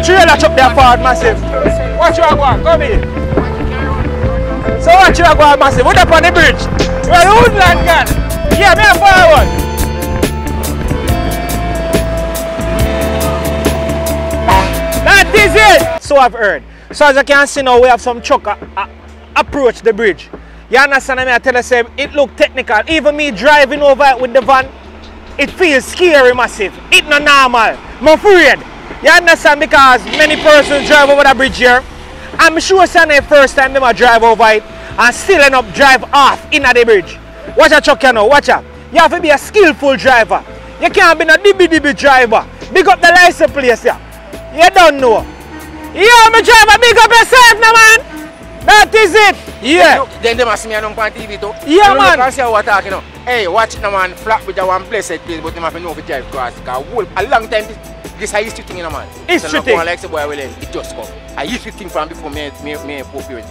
a trailer truck there for massive. Watch your one, come here. So watch your one, massive. What up on the bridge? Well, who's land gun? Yeah, me a fire one. That is it! So I've heard. So as you can see now, we have some truck approach the bridge. You understand me? I tell you, it look technical. Even me driving over it with the van, it feels scary, massive. It's not normal. I'm afraid. You understand? Because many persons drive over the bridge here. I'm sure it's the first time they drive over it and still end up drive off in the bridge. Watch out, truck, you know. Watch out. You have to be a skillful driver. You can't be a dibby driver. Big up the license place here. You don't know. Yeah, my driver, big up yourself now, man. That is it. Yeah. Then they must see me on TV too. Yeah, man. I see how we're talking now. Hey, watch now, man. Flat Bridge one place, but they must know if you drive across. A long time, this is a history thing, you know, man. History thing. Like boy, it just come. I used to think from before me poor parents.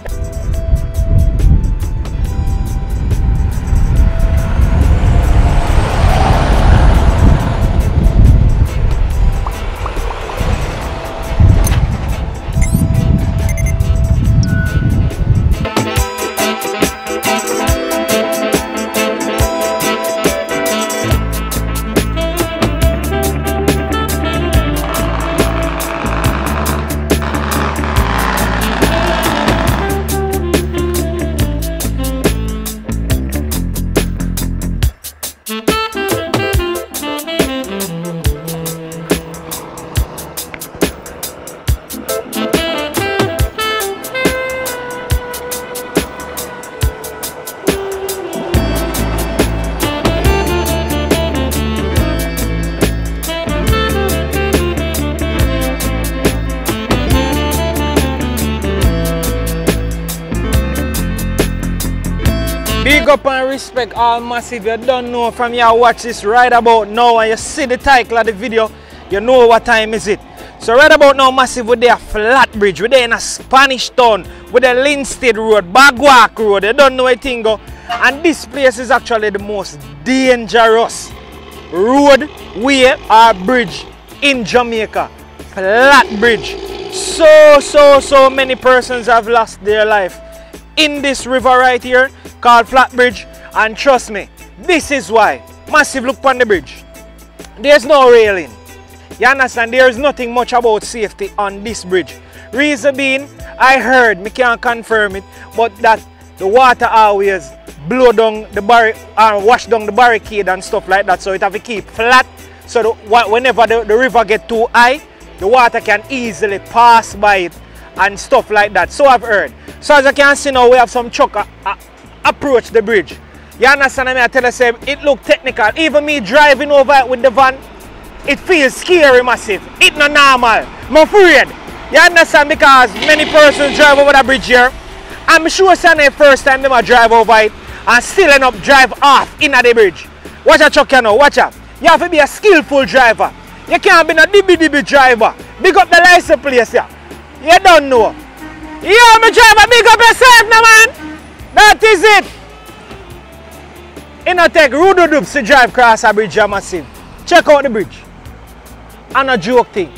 Up and respect all massive. You don't know from here, watch this right about now and you see the title of the video, you know what time is it. So right about now, massive, we're there at Flat Bridge, we're there in a Spanish town with the Linstead Road, Bagwalk Road, you don't know a thing go. And this place is actually the most dangerous road, way or bridge in Jamaica. Flat Bridge. So many persons have lost their life in this river right here called Flat Bridge, and trust me, this is why. Massive, look on the bridge. There's no railing. You understand? There is nothing much about safety on this bridge. Reason being, I heard, me can't confirm it, but that the water always blow down the barricade and wash down the barricade and stuff like that, so it have to keep flat, so whenever the river get too high, the water can easily pass by it and stuff like that. So I've heard. So as you can see now, we have some truck approach the bridge. You understand me? I tell you, it look technical. Even me driving over it with the van, it feels scary, massive. It's not normal. I'm afraid. You understand? Because many persons drive over the bridge here. I'm sure it's the first time they drive over it and still end up drive off in the bridge. Watch out, truck, you know. Watch out. You have to be a skillful driver. You can't be a dibby driver. Big up the license place here. You don't know. Yeah, my driver, big up yourself now, man. That is it. It not take rude doops to drive across a bridge, massive. Check out the bridge. And a joke thing.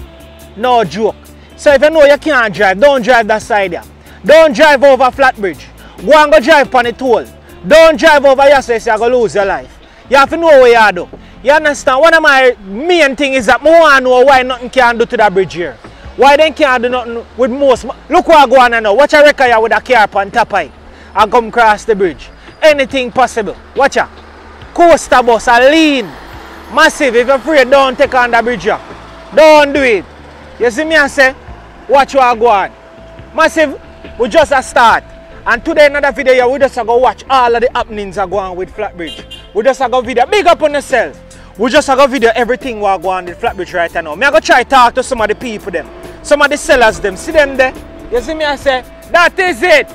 No joke. So if you know you can't drive, don't drive that side here. Don't drive over Flat Bridge. Go and go drive on the toll. Don't drive over here so you're going to lose your life. You have to know where you are though. You understand? One of my main things is that I want to know why nothing can do to that bridge here. Why they can't do nothing with most. Look what I go on now. Watch a wrecker here with a car on top of it. I come across the bridge. Anything possible. Watch out. Coaster bus, a lean. Massive. If you're afraid, don't take on the bridge. Don't do it. You see me, I say, watch what I go on. Massive, we just a start. And today, another video, we just go watch all of the happenings that go on with Flat Bridge. We just go video. Big up on yourself. We just go video everything what go on with Flat Bridge right now. Me I go try talk to some of the people, them. Some of the sellers, them. See them there? You see me, I say, that is it.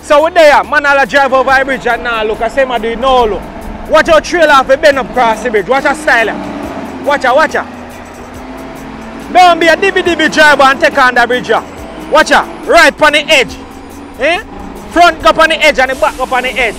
So we're there, man all drive over the bridge and now look, I say man do it now look. Watch your trailer off a bend up across the bridge, watch your style. Watch her, watch her. Don't be a dibby driver and take on the bridge. Watch her, right on the edge. Eh? Front go on the edge and the back go on the edge.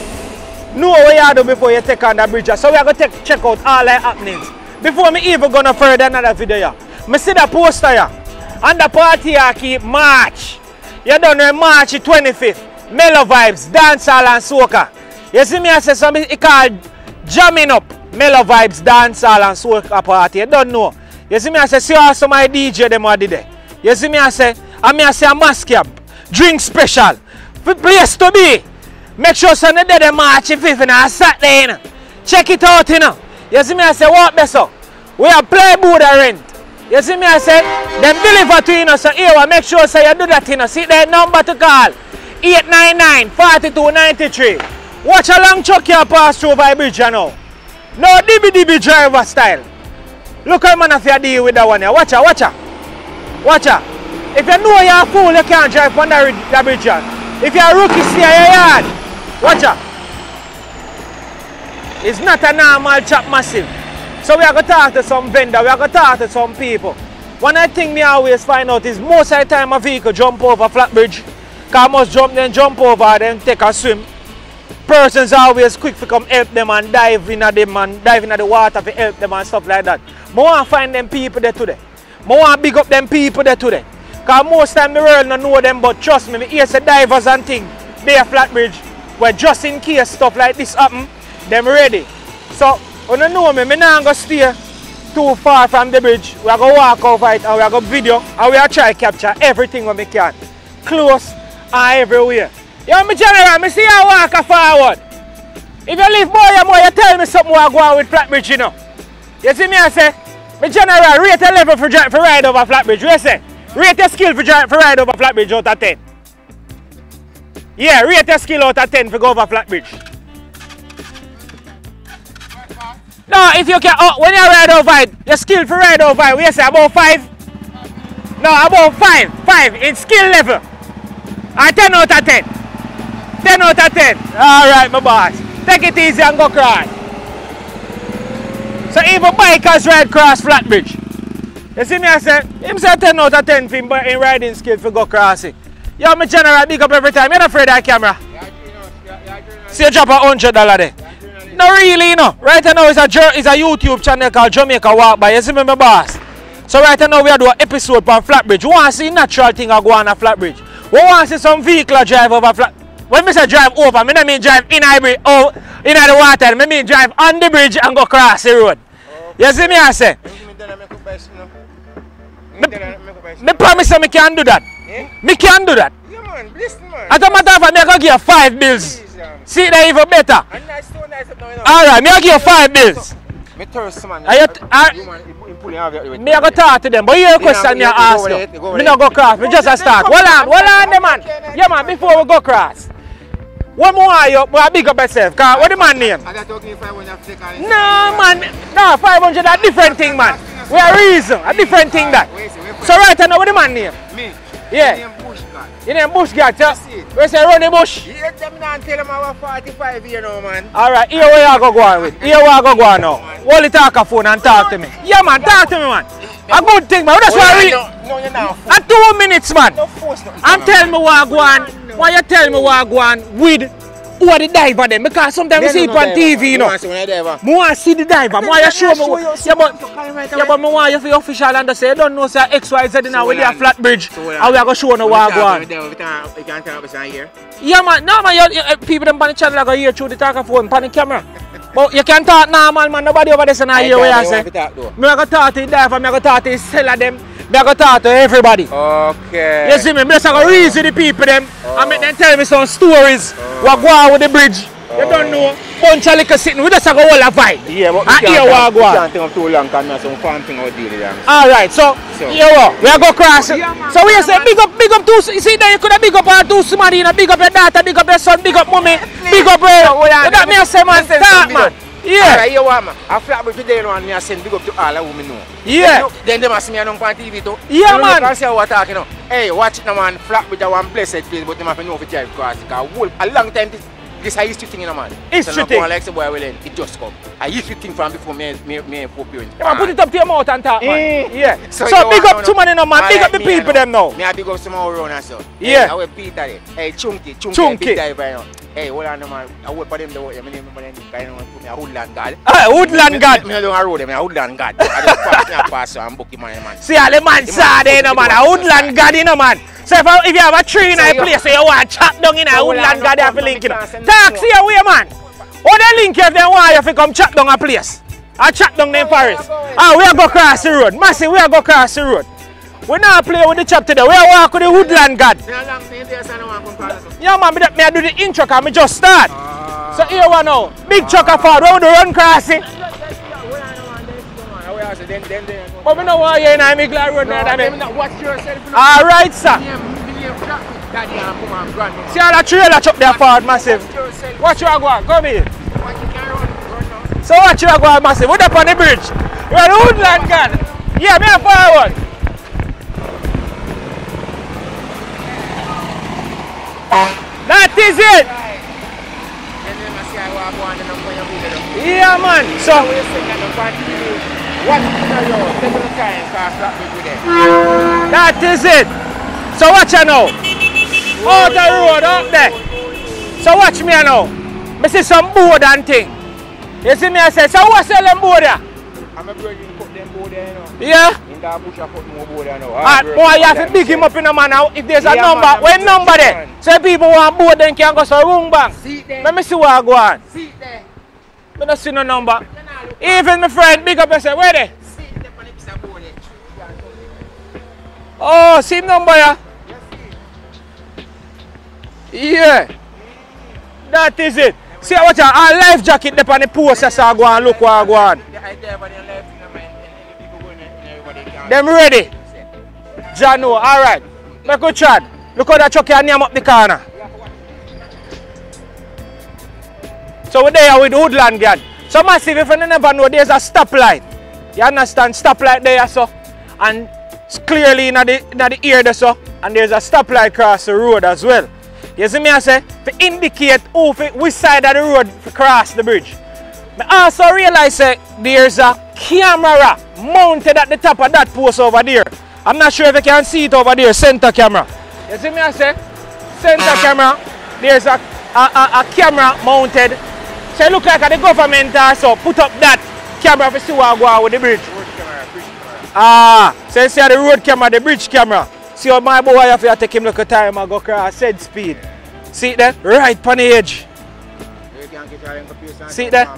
Know what you do before you take on the bridge. So we are going to check out all the happenings. Before me even go no further another video, I see the poster here. And the party I keep March. You don't know March 25th. Mellow vibes, dancehall and soca. You see me I say something it called jamming up. Mellow vibes, dancehall and soca party. You don't know. You see me I say see how some my DJ them are there. You see me I say a mask camp. Drink special. Place to be. Make sure Sunday the March 5th and a Saturday. You know. Check it out, you know. You see me I say what beso? We are play Buddha rent. You see me I say them deliver to you know, so here make sure say so you do that you know. See that number to call 899-4293. Watch a long chuck your pass through by bridge you know. No DBDB driver style. Look how man if you deal with that one here. Watch her, watch her. Watch her. If you know you're a fool, you can't drive on that bridge. If you're a rookie, stay in your yard. Watch her. It's not a normal chop massive. So we are going to talk to some vendor, we are going to talk to some people. One of the things I always find out is most of the time a vehicle jump over Flat Bridge. Because must jump, then jump over, then take a swim. Persons are always quick to come help them and dive in at them and dive into the water to help them and stuff like that. I want to find them people there today. I want to big up them people there today. Because most of the time the world don't know them, but trust me, I hear the divers and things, they are Flat Bridge, where just in case stuff like this happens, them ready. So, you don't know me, I'm not going to stay too far from the bridge. We are going to walk over it and we are going to video and we are trying to capture everything when we can. Close and everywhere. Yo, my general, I see you walk forward. If you leave more, you tell me something I go on with Flat Bridge, you know. You see me, I say, my general, rate a level for ride over Flat Bridge. What you say? Rate a skill for ride over Flat Bridge out of 10. Yeah, rate a skill out of 10 for go over Flat Bridge. No, if you can, oh, when you ride over it, your skill for ride over it, we say about 5? No, about 5. 5 in skill level. And 10 out of 10. 10 out of 10. Alright, my boss. Take it easy and go cross. So even bikers ride cross Flat Bridge. You see me, I said, him say 10 out of 10 in riding skill for go cross it. Yo, my general, big up every time. You're not afraid of that camera. See, you drop $100 there. No really, you know. Right now is a YouTube channel called Jamaica Walk By. You see me, my boss? So right now we are doing an episode on Flat Bridge. We want to see natural thing go on at Flat Bridge. We want to see some vehicle drive over Flat. When I say drive over, I don't mean drive in the bridge, oh, in the water. I mean drive on the bridge and go across the road. Okay. You see me, I say? I promise I can do that. I can do that. Yeah, man. Listen, man. As a matter of fact, I can give you 5 bills. See that even better. Alright, me I give you 5 bills. Me thirst man. Me I go talk to them, but here question me ask you. Me no go cross, me just a start. Hold on the man. Yeah man, before we go cross. What more are you? I big up myself. What the man name? No man, no 500 a different thing man. We are reason, a different thing that. So right now, what the man name? Me. Yeah. You name Bush God, yeah? We say Ronnie Bush? Yeah, them not tell them about 45 years now, man. Alright, here we are go on with. Here we are go on now. Hold the talk a phone and talk to me. Yeah, man, talk to me, man. A good thing, man. That's why I really... No, you're not a 2 minutes, man. And tell me what I go on. Why you tell me what I go on with who are the diver then? Because sometimes we see it on TV, you know. I want to see the diver. I want to show me. Yeah, but I want you to be official and say, you don't know, say XYZ now, we are Flat Bridge. And we are going to show you what I go on. We can't turn up a here. Yeah, man. No, man. People them on the channel are going to hear through the telephone, on the camera. But you can talk normal, man. Nobody over there is going to hear what I say. I'm going to talk to the diver. I'm going to talk to the seller them. I go talk to everybody. Okay. You see me? I'm just going to reason the people them and make them tell me some stories. What go on with the bridge. You don't know. Bunch of liquor sitting. We just go all a vibe. Yeah, but we can't think of too long because there's some fun thing out there. Alright, so here we are going cross. Yeah, man, so we say big up too. You see there you could have big up all two somebody. You know, big up your daughter, big up your son, big up mommy, big up her. You got me a say man, talk man. Yeah. Alright, you want me. I flat with today and me I send big up to all the women now. Yeah. Then they must see me on TV too. Yeah, man. I see how we're talking now. Hey, watch it now, man. Flat with that one blessed place, but they must know if you drive across. Because a long time this is history thing, you know, man. History thing. Like the boy will end. It just come. I used to think from before me and four parents. Yeah, man, put it up to your mouth and talk, man. Yeah. So big up to man, you know, man. Big up the people them now. Me I big up some more around and so. Yeah. Our Peter there. Hey, Chunky. Big diver, you know. Hey, hold on, man. I work for them. The way. I remember them kind of put me a woodland god. Ah, woodland god. Me along a road. Me a woodland god. I just pass me a pass and book him man. See all the man saw there, no man. A woodland god, no man. So if you have a tree in a place, you want to chop down in a woodland god, you have to link it. Taxi away, man. What they link if they want you to come chop down a place? I chop down them forest. Ah, we are go cross the road. Massive, we are go cross the road. We not play with the chop today. We walk with the woodland god. Yeah man, I do the intro because I just start. So here we now. Big chocker forward, we want to run crossing. But we don't want you in a big road. Alright sir. See how that trailer chop there forward massive. Watch you go on, come here. So watch you go on massive. We're up on the bridge. We're the woodland god. Yeah, me forward. That is it! Yeah man, so that is it! So watch you now! Out the road up there! So watch me now! I see some board and thing. You see me I say, so what's selling board there? I'm a brother you put them board there now. Yeah? Boy, you have to pick him up in a man now. If there's a number, what number there? So people want board then can go to room bank. Let me see what I go on. Seat there. I don't see no number. Even my friend pick up and say, where they? Oh, see number yeah? Yeah. That is it. See what I life jacket there on the post as I go and look what I go on. Them ready? Jano, alright. Make a chat. Look how that truck can name up the corner. So we're there with Woodland God. So massive, if you never know, there's a stoplight. You understand? Stoplight there, so. And it's clearly in the ear there, so. And there's a stoplight across the road as well. You see me, I say? To indicate who, which side of the road to cross the bridge. I also realize there's a camera mounted at the top of that post over there. I'm not sure if you can see it over there, center camera. You see me I say? Center camera, there's a camera mounted. So it look like the government also put up that camera to see what go on with the bridge. Road camera, bridge camera. Ah, so you see the road camera, the bridge camera. See how my boy have to take him look at time and go cross said speed. See it there? Right on the edge. See it there? Oh,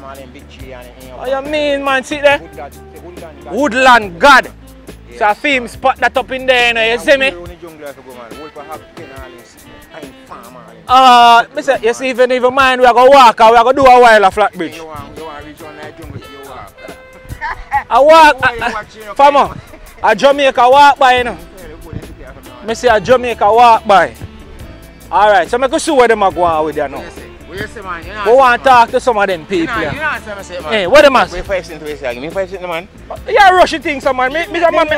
you mean, man? See it there? Woodland God. It's a theme spot that up in there, you see me? You see, even mind, we are going to walk and we are going to do a while at Flat Bridge. I walk, farmer, a Jamaica walk by, you know. I see a Jamaica walk by. Alright, so I can see where they are going with you now. You see, man, you know go and talk to some of them people. You know man. Hey, what the man? Me 5 cents, man. Yeah, rush the thing, man. Me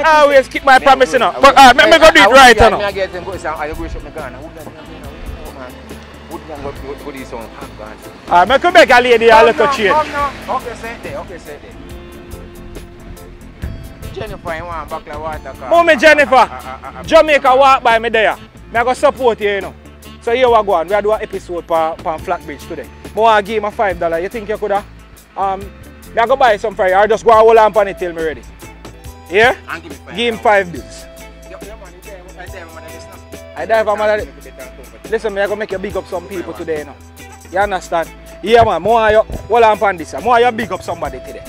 always keep my promise, you know. But me go do it right, you know. I get them go down. I go shop me Ghana. Would you sound half gone? Ah, me could make a lady a little change. Okay, say it there. Jennifer, you want back the water car? Mommy Jennifer, Jamaica walk by me there. Me go support you, you know. So here we go on, we are doing an episode for Flat Bridge today. I want to give him $5. You think you could have? I go buy some fry or just go and hold on it till me ready. Yeah? And give me $5. Give him $5. I dive for my listen, I go make you big up some people today. No? You understand? Yeah man, I want you hold on this. I want you big up somebody today.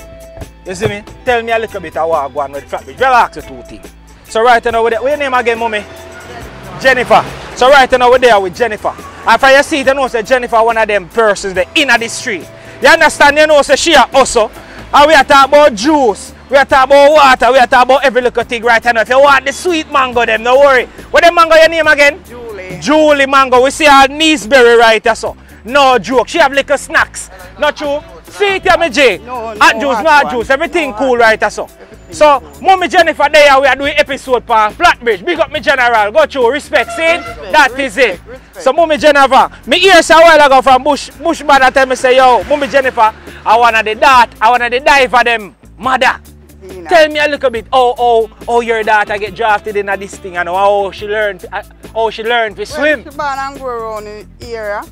You see me? Tell me a little bit of what I go on with Flat Bridge. Relax the two things. So right now, what's your name again, mommy? Jennifer. So right now we're there with Jennifer. And for you see it, you know say Jennifer one of them persons the inner the street. You understand, you know say she a hustle. And we are talking about juice, we are talking about water, we are talking about every little thing right now. If you want the sweet mango them, no worry. What the mango your name again? Julie mango. We see her Niceberry right here so. No joke. She have little snacks. Not true? See it here me Jay. Hot juice, not juice. Everything cool right here so. So, Mommy Jennifer there we are doing episode for Flat Bridge. Big up me general. Go through. Respect, see? That is it. So, Mommy Jennifer, me hear a while ago from Bushman that tell me say, yo, Mommy Jennifer, I wanna the dart, I wanna the diver them mother. Nina. Tell me a little bit oh your daughter get drafted in this thing and how she learned to swim. She born and grow around in the area.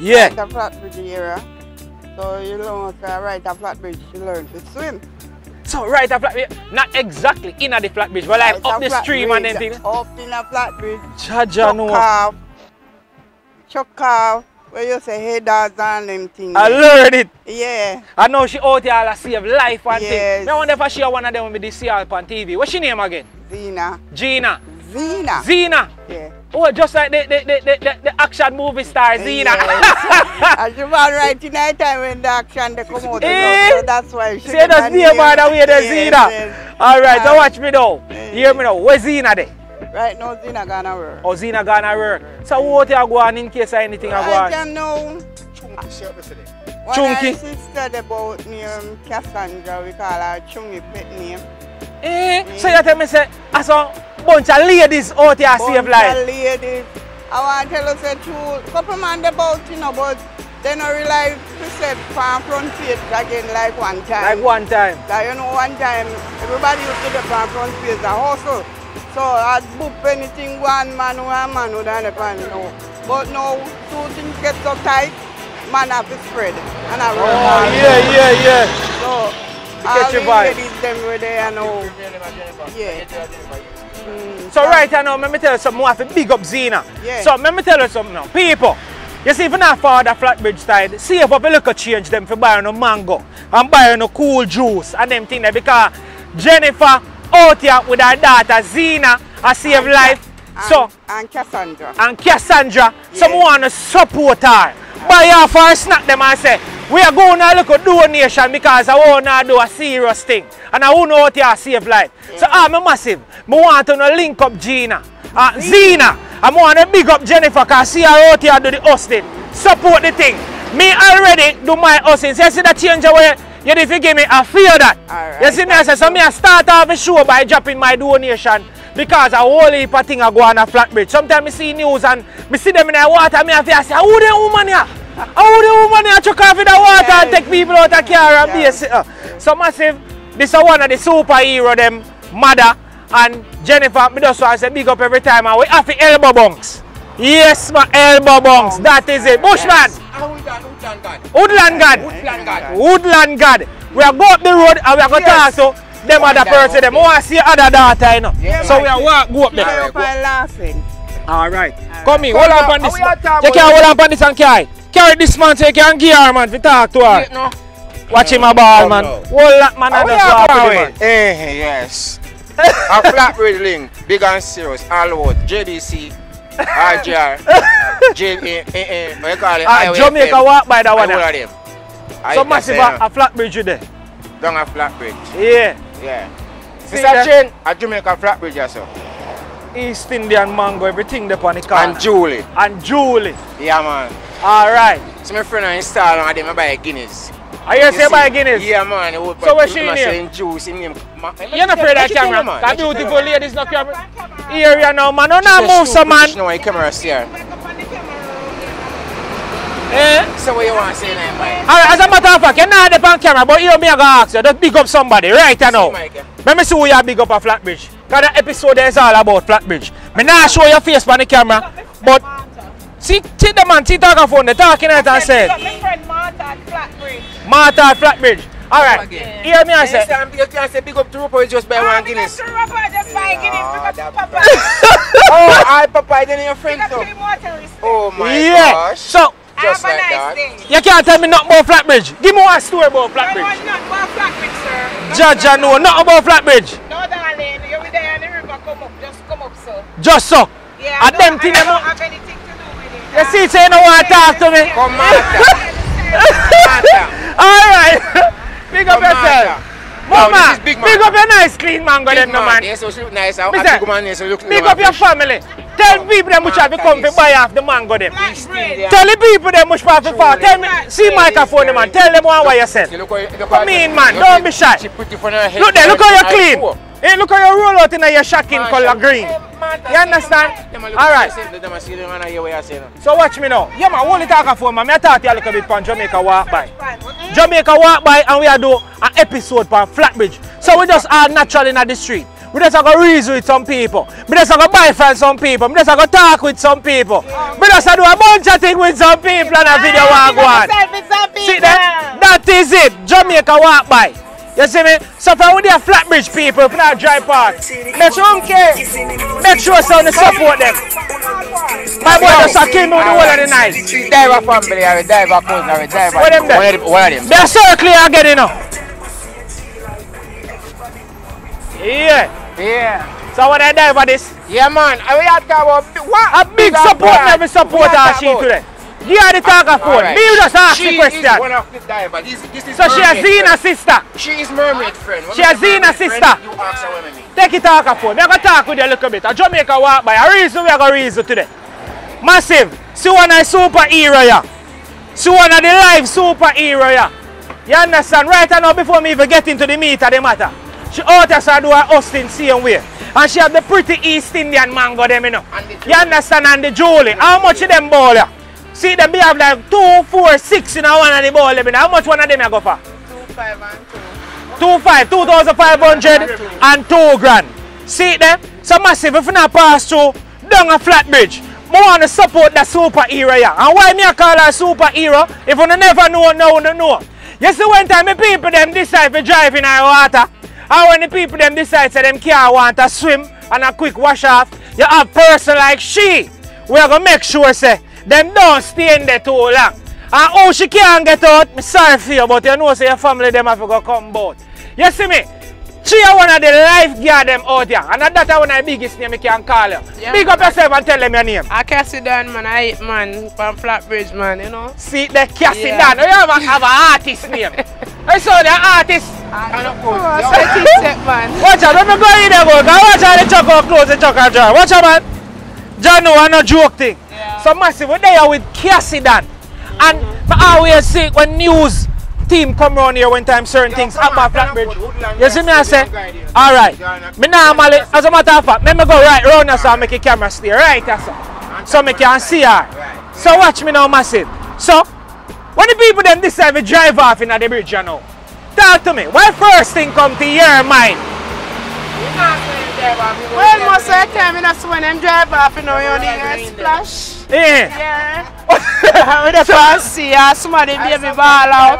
Yeah. At the Flat Bridge area. So you learn to ride a flat bridge, you learn to swim. So ride a flat bridge, not exactly in the flat bridge, but like right up the stream bridge, and anything. Up in a flat bridge. Chaja no. Chock off. Where you say headers and them things. I learned it. Yeah. I know she out here to save life and things. I wonder if she one of them with see her on TV. What's your name again? Zina. Gina. Zina. Zina. Yeah. Oh, just like the action movie star Zina. Yes. And she was right tonight time when the action they come out. So that's why she say that's near by the way the Zina. Yes. Alright, so watch me now. Hear me now. Where's Zina there? Right now, Zina gonna work. Oh, Zina gonna work. So what you go on in case anything I go on? I don't know. Chunky, she up today. Chunky? My sister about name Cassandra, we call her Chunky pet name. So you tell me say, I saw a bunch of ladies out here save life. Bunch of ladies. I want to tell us a true, couple man about, you know, but they don't realize we said from front page again like one time. Like one time. Like you know, one time, everybody used to the front page and hustle. So I'd book anything one man would have done no. But now two things get so tight, man have to spread. And I yeah. So all the ladies them were there and all. Yeah. So right now, let me tell you something, we have to big up Zina. Yeah. So let me tell you something now. People, you see if you're not for the Flatbridge side, see if you look at change them for buying no mango and buying no cool juice and them things because Jennifer out here with her daughter Zina, I save life. And Cassandra. And Cassandra, someone want to support her. Buy her for a snack them and say, we are going to look at donation because I want to do a serious thing. And I want out here save life. Yeah. So I'm massive. I want to link up Zina. I want to big up Jennifer because see her out here do the hosting. Support the thing. Me already do my hosting. So you see the change away. You need to give me a feel that. Right, you see me, I say, so me I start off a show by dropping my donation because a whole heap of things are going on a flat bridge. Sometimes I see news and I see them in the water and I say, who the woman here? Who the woman here chuck off in the water and take people out of car and base it? So massive, this is one of the superhero them, mother and Jennifer, me just want to say big up every time and we have to elbow bunks. Yes, my elbow bunks, that is it. Bushman! Woodland God. We are going up the road and we are going to talk to them other person. They want to see other daughter, you know. Yeah, so we are going up there. Alright. Come here, hold up on this. You can hold up on this and carry this man so you can give her, man, to talk to her. No. Watch him a ball, man. Hold up, man, and just walk with him. Yes. A flat red link, big and serious, all out, JDC. Jamaica Walk By that one. So massive a flat bridge you there. Down a flat bridge. Yeah. Mr. Chen, a Jamaica flat bridge yourself. East Indian mango, everything there on the car. And Julie. Yeah man. Alright. So my friend install and I buy Guinness. Are you say buy Guinness? Yeah man. So what's she name? Juice in him. You're not afraid of that camera. That beautiful lady is not camera. Area now, man. No, no, move some man. No, camera here. So what you want to say now, man? Alright, as a matter of fact, you're not on camera, but you me I gonna ask you. Just big up somebody, right now. Let me see who you big up a flat bridge. Cause that episode is all about flat bridge. Me not show your face on the camera, but see the man, see talking phone, they talking at and said. My friend Martha at Flat Bridge. Alright, hear me I say. You can't say big up to Rupa, just buy one Guinness. Big up to Rupa, just buy Guinness, big up to Papa. Papa, then your friend though. Oh my gosh. So, just like that. You can't tell me nothing about Flatbridge. Give me one story about Flatbridge. I know nothing about Flatbridge, sir. Jaja, no, nothing about Flatbridge. No, darling, you'll be there and the river come up, just come up, sir. Just so? Yeah, I don't have anything to do with it. You see, so you don't want to talk to me. Come on. Alright. Big up yourself. Mama, big up your nice clean mango them no man. Yes, so she look nice. Big up your family. Tell people them which have come to buy off the mango them. Tell the people them which have to fall. Tell me, see microphone them man. Tell them what yourself. Come in man, don't be shy. Look there, look how you clean. Hey, look how you roll out in your shocking color green. You understand? Alright. So watch me now. Yeah man, only talk for man. I talk to you a little bit from Jamaica Walk By. Jamaica Walk By and we are do an episode for Flatbridge. So we just are naturally in the street. Me just go reason with some people. Me just go buy from some people. Me just go talk with some people. Me just do a bunch of things with some people on a video walk one. See that? That is it. Jamaica Walk By. You see me? So if I would be a Flat Bridge people, if not dry park, make sure I'm care. Make sure someone support them. My boy just a kill me with the whole of the night. Diver family, diver cousin, diver. What them there? What them? They're circling again, you know. Yeah. Yeah. So what I dive for this? Yeah man, I will talk about what a big support that we support our she today. You are the talker for me, you just ask the question. She is one of the divers. This is so she has seen her sister. She is mermaid friend. She has seen her sister. You ask her women. Take it talker for me. I'm going to talk with you a little bit. A Jamaica Walk By. A reason we are going to reason today. Massive. She one of the superhero. Yeah. She one of the live superhero. Yeah. You understand? Right now before me even get into the meat of the matter. She out as I do her Austin same way. And she have the pretty East Indian mango them, you know. You understand? And the Julie. How much of them ball ya? See them be have like 2, 4, 6 in one of the ball them, you know. How much one of them you go for? 2,500 and 2 grand. See them? So massive if you not pass through down a Flat Bridge. I want to support the superhero ya. And why me I call her superhero? If you never know, now you know. You see one time the people them decide to drive in our water. And when the people them decide say them can't want to swim and a quick wash off, you have person like she. We are going to make sure say them don't stay in there too long. And oh, she can't get out, I'm sorry for you, but you know say your family them have to go come boat. You see me? She is one of the lifeguard them out here. And that's one of the biggest name I can call you. Yeah, big up yourself and tell them your name. I Cassie Dan, man. I hate man from Flat Bridge, man, you know. See, the Cassie Dan. You have an artist name. I saw the artist. I don't know. Watch out, let me go in there, bro. Watch out, the chocolate close, the chocolate jar. Watch out, man. John, no, I'm not joking. Yeah. So, massive, we're there with Cassie Dan. And I always see when news team come around here when time certain things happen Flat Bridge. You see me, I say? Alright. Me normally, as a matter of fact, let me go right round now so I make the camera stay right here, so I can see her. So, watch me now, massive. So, when the people them decide to drive off in the bridge, you know. Talk to me. What first thing come to your mind? Well, most of the time, that's when them drive off, you know, you only hear splash. Yeah. When they first see somebody baby ball out.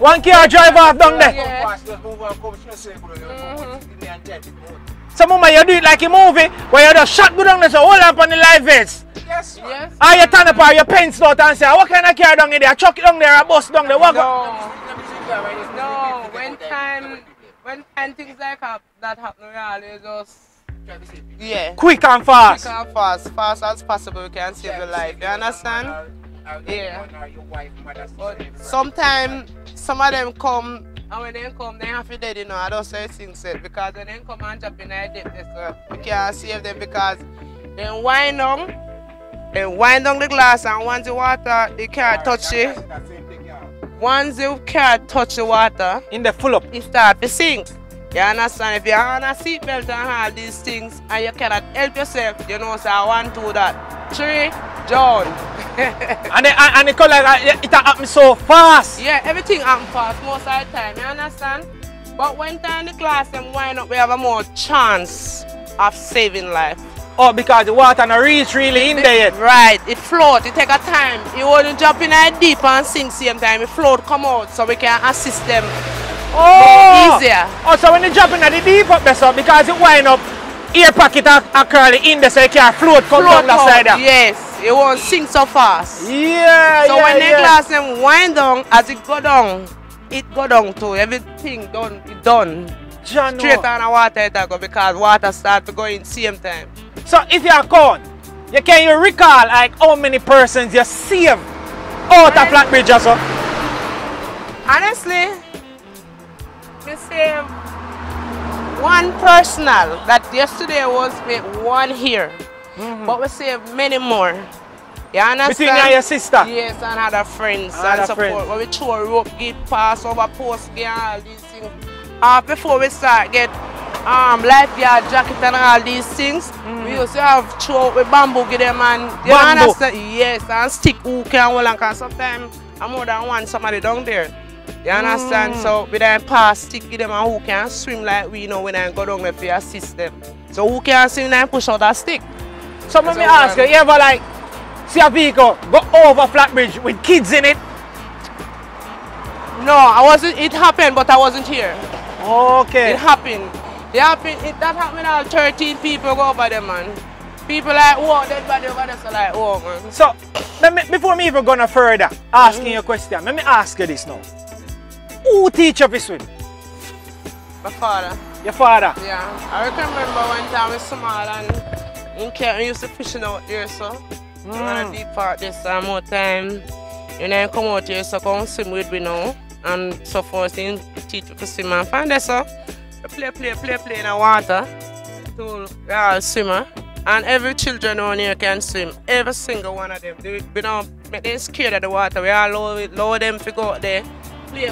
One car drive off down there. Some woman, you do it like a movie, where you just shot go down there, so hold up on the live vest. Yes, yes. And you turn up on your pencil out and say, what kind of car down there? I chuck it down there, a bus down there. What no, when things like that happen, we always just quick and fast. Quick and fast as possible. We can save your life. You understand? Sometimes some of them come, and when they come, they have to dead. You know, I don't say things set because when they come and jump in, I dip this. We can't save them because they wind on, the glass, and once the water, they can't touch it. Once you can't touch the water in the full up, it starts to sink. You understand? If you're on a seatbelt and all these things and you cannot help yourself, you know, so I want to do that. 3, John. And it like, it happens so fast. Yeah, everything happens fast most of the time, you understand? But when time the class them wind up, we have a more chance of saving life. Oh, because the water not reach really in there yet. Right, it float, it take a time. You wouldn't jump in there deep and sink same time, it float come out so we can assist them more easier. Oh, so when you jump in at the deep up there, so because it wind up, air pocket are currently in there so you can float come down that side there. Yes, it won't sink so fast. Yeah, so when the glass them wind down, as it go down too, everything done, it done. John, straight on the water it go because water start to go in same time. So if you are gone, you can you recall like how many persons you save out of Flat Bridge or so? Honestly, we save one personal. That yesterday was with one here. But we save many more. You understand? Between your sister? Yes, and other friends and support. When we throw a rope, get pass over post, get all these things. Before we start get lifeguard jacket and all these things, we used to have choke with bamboo give them and you understand? Yes, and stick hook and all and sometimes I'm more than one somebody down there. You understand? So we then pass stick with them and who can swim like we know when I go down there for your system. So who can swim and push out that stick? So let me ask you, you ever like see a vehicle go over Flat Bridge with kids in it? No, I wasn't, it happened but I wasn't here. Okay. It happened. That happened all 13 people go over there, man. People like, whoa, dead body over there, so like, whoa, man. So, before me even go further, asking you a question, let me ask you this now. Who teach you this swim? My father. Your father? Yeah. I remember one time we small and in camp we used to fishing out there, so. We want to deep part this some more time. You know, come out here, so come swim with me now. And so forth, and teach you to swim and find us, so. Play in the water to swimmer. And every children on here can swim. Every single one of them. We don't make them scared of the water. We allow them to go out there. Play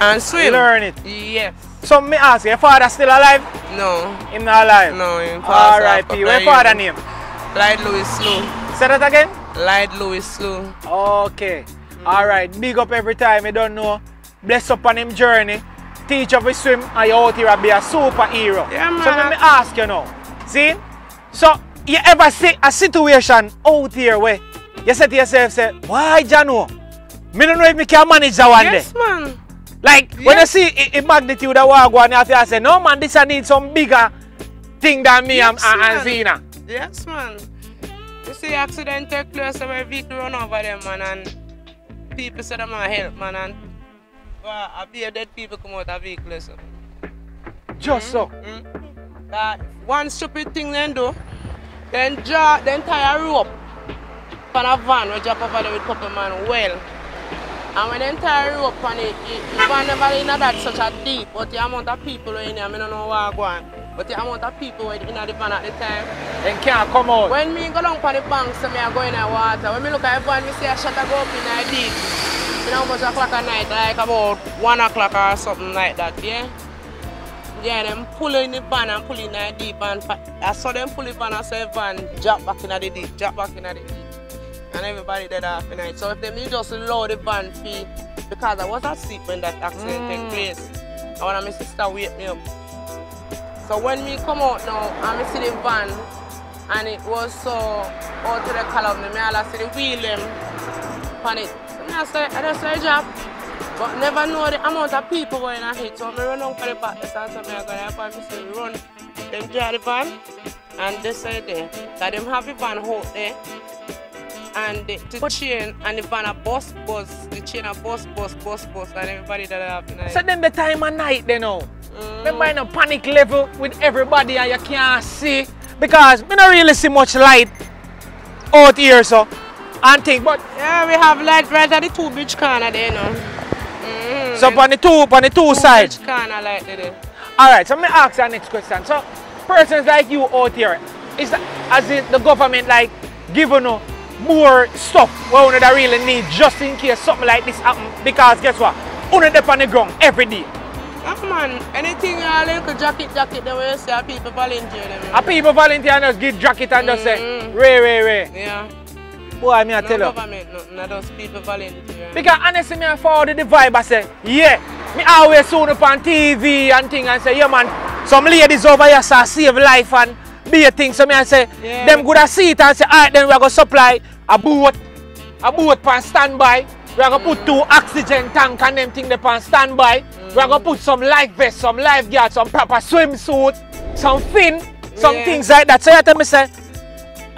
and swim. Learn it. Yes. So me ask you, your father still alive? No. Him not alive? No, him passed. R.I.P. What's your father name? Lloyd Louis Slew. Say that again? Lloyd Louis Slew. Okay. Alright. Big up every time, you don't know. Bless up on him journey. Teach of his swim and you out here be a superhero. Yeah, man. So let me ask you now. See? So you ever see a situation out here where you say to yourself, say, why Jano? I don't know if I can manage that one day. Yes, man. Like, when you see the magnitude of what going on, you say, no, man, this I need some bigger thing than me and Zina. Yes, man. You see accident take place where vehicle run over them, man, and people say they might help, man, and I be a dead people come out of vehicle, so. Just so? One stupid thing then do, then tie a rope on a van, we drop over there with a couple man well. And when they tie a rope on it, the van never in that such a deep, but the amount of people in there, I don't know where I'm going, but the amount of people in the van at the time, they can't come out. When me go down on the banks, so I go in the water. When I look at the van, I see a shutter go up in the deep. You know how much o'clock at night, like about 1 o'clock or something like that, yeah? Yeah, them pulling the van and pulling the deep, and I saw them pull the van and saw the van drop back in the deep, and everybody dead half the night. So if them you just load the van fee, because I was asleep when that accident took place. And when my sister wake me up. So when me come out now and I see the van and it was so out to the column, I see the wheel them on it. And I just say drop. But never know the amount of people going to hit. So I run out for the back and so I run. Them drive the van and they say there that them have the van out there. And the chain and the van a bus, the chain a bus, and everybody that have night. So then the time of night they know. Remember in a panic level with everybody and you can't see. Because we don't really see much light out here, so. And think, but yeah, we have light right at the two bridge corner there, you know. So on the two sides. Corner light there. Alright, so me ask our next question. So persons like you out here, is that, as in the government like giving up more stuff what we really need just in case something like this happen? Because guess what? We're on the ground every day. That man, anything like a jacket, the way you say, people volunteer them. A people volunteer and just give jacket and just say, Ray. Yeah. Boy, I mean, I tell you. No government, no, those people volunteer. Because honestly, I follow the vibe, I say, yeah. Me always soon up on TV and things and say, yeah man, some ladies over here say save life and be a thing. So me I say, them could have see it and say, alright, then we are going to supply a boat pan standby. We are going to put 2 oxygen tank and them thing they pan standby. We are going to put some life vest, some life guard, some proper swimsuit, some fin, some things like that. So you tell me say,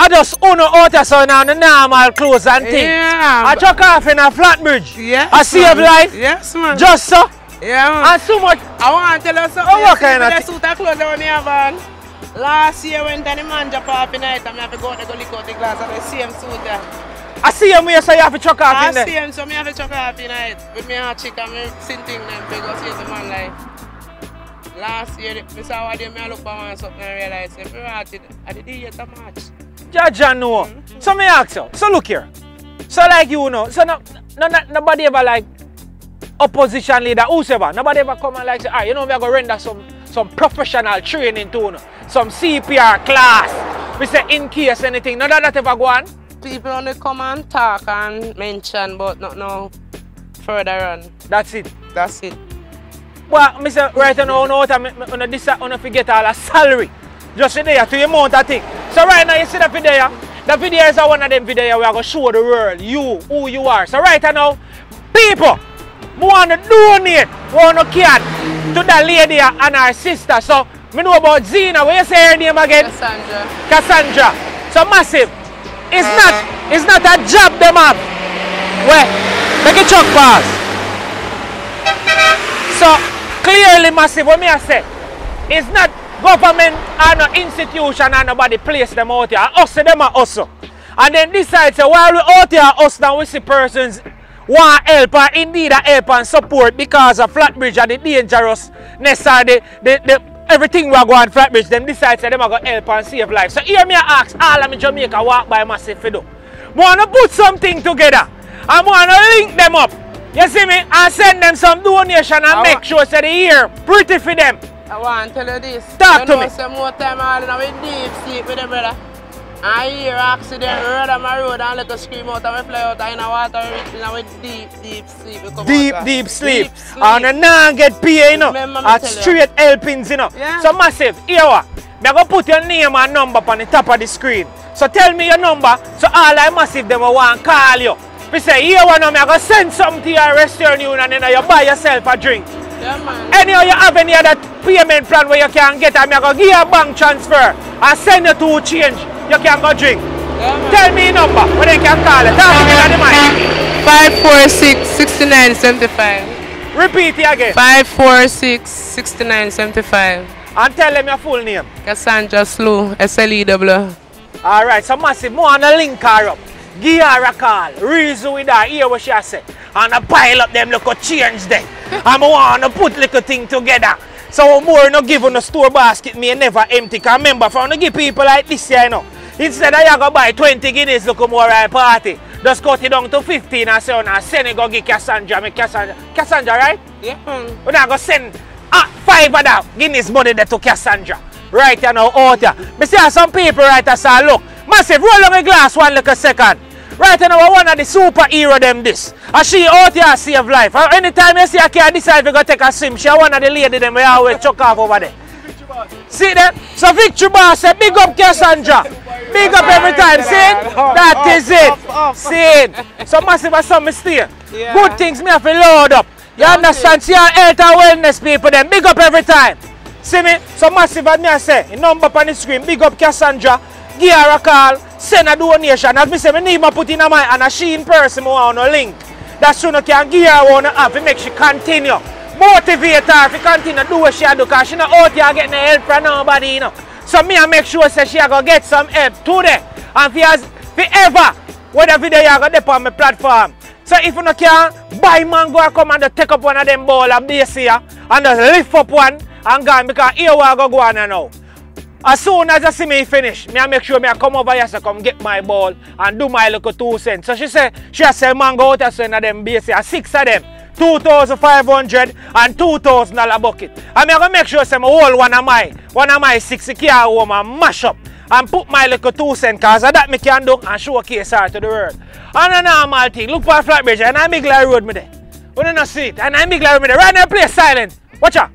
I just own auto so now the normal clothes and things. Yeah, I chuck off in a Flat Bridge. Yes, I save life. Yes, man. Just so. Yeah, man. And so much. I want to tell you something. What kind of suit of clothes on here, man? Last year when the man jumped off in night, I have to go out and go lick out the glass and I see him suit there. I see him here, so you have to chuck off in there. I see him, so I have to chuck off in night. With me and chick and me sitting there because he's the man like. Last year, I saw what they look at and something and realized if we were at the day of March. Jaja no. So me ask you, so look here. So like you know, so nobody ever like opposition leader, whosoever, nobody ever come and like say, you know, we are gonna render some professional training to you, some CPR class. We say in case anything, none of that ever go on. People only come and talk and mention, but no further on. That's it? That's it. But Mr. Right now, I forget all the salary. Just today, to the amount of thing. So right now, you see that video? That video is one of them videos we are going to show the world, you, who you are. So right now, people, we want to donate, we want to care to that lady and her sister. So, I know about Zena. What you say her name again? Cassandra. Cassandra. So massive. It's not a job them up. Well, make a chuck pass. So clearly massive, what me I say, it's not government or no institution or nobody place them out here. Us them are also. And then decide say, while we out here us now we see persons want help and indeed a help and support because of Flat Bridge and the dangerousness of the everything we are going on Flatbridge, them decide say them are going to help and save life. So here me ask all of me Jamaica Walk By massive fido. We want to put something together and we want to link them up. You see me? And send them some donation and make sure say they hear pretty for them. I want to tell you this. Talk to me. Some more time all in a deep sleep with them brother. I hear accident road on my road and like a scream out and we fly out in the water with deep sleep. Deep sleep. And I get pay, you know. And straight helpings, you know. Yeah. So massive, here what? I'm going to put your name and number on the top of the screen. So tell me your number so all I massive them want to call you. We say, here what now, I'm going to send something to your restaurant and then you buy yourself a drink. Yeah, man. Anyhow, you have any other payment plan where you can get and I'm going to give you a bank transfer and send you to change. You can go drink. Yeah, tell me your number when you can call it. Tell me the mic. 546-6975. Repeat it again. 546-6975. And tell them your full name. Cassandra Slow, SLEW. Alright, so massive, more on the link her up. Give her a call. Reason with her, hear what she has said. And I pile up them, look at change them. And I want to put little thing together. So more no give on the store basket, me never empty. Cause remember, for no give people like this, you know. Instead of you go buy 20 guineas, look at more right party. Just cut it down to 15 and say, and send it go give Cassandra. Me Cassandra. Cassandra, right? Yeah. We're not going to send 5 guineas money there to Cassandra. Right, you know, out here. Me see some people right here say, look, massive, roll on the glass one like a second. Right, you know, one of the superhero them this. And she out here save life. And anytime you see a kid decide we're going to take a swim, she one of the lady them we always chuck off over there. See that? So Victory Boss said, big up Cassandra. Big up every time, see it? That is it. See it? So massive as some mistake. Good things me have to load up. You understand? See our health and wellness people then. Big up every time. See me? So massive as me I say, number on the screen, big up Cassandra. Give her a call, send a donation. As I say, I need to put in a mind and she in person on a link. That's soon I can give her one app to make she continue. Motivate her to continue to do what she do because she not out here getting help from nobody, you know. So me I make sure say she go get some help today. And for ever, whatever video you go dip on my platform. So if you can buy mango and come and take up one of them bowl of this here and just lift up one and gone because here we go on now. As soon as I see me finish, I make sure I come over here so come get my ball and do my little 2 cents. So she said, she has sell mango out so of them base, 6 of them, 2,500 and $2,000 bucket. And I make sure I hold one of my 60k home and mash up and put my little 2 cents because that I can do and showcase her to the world. And a normal thing, look for Flat Bridge and I make like road me there. We don't see it and I make like road me there. Right now play silent. Watch out.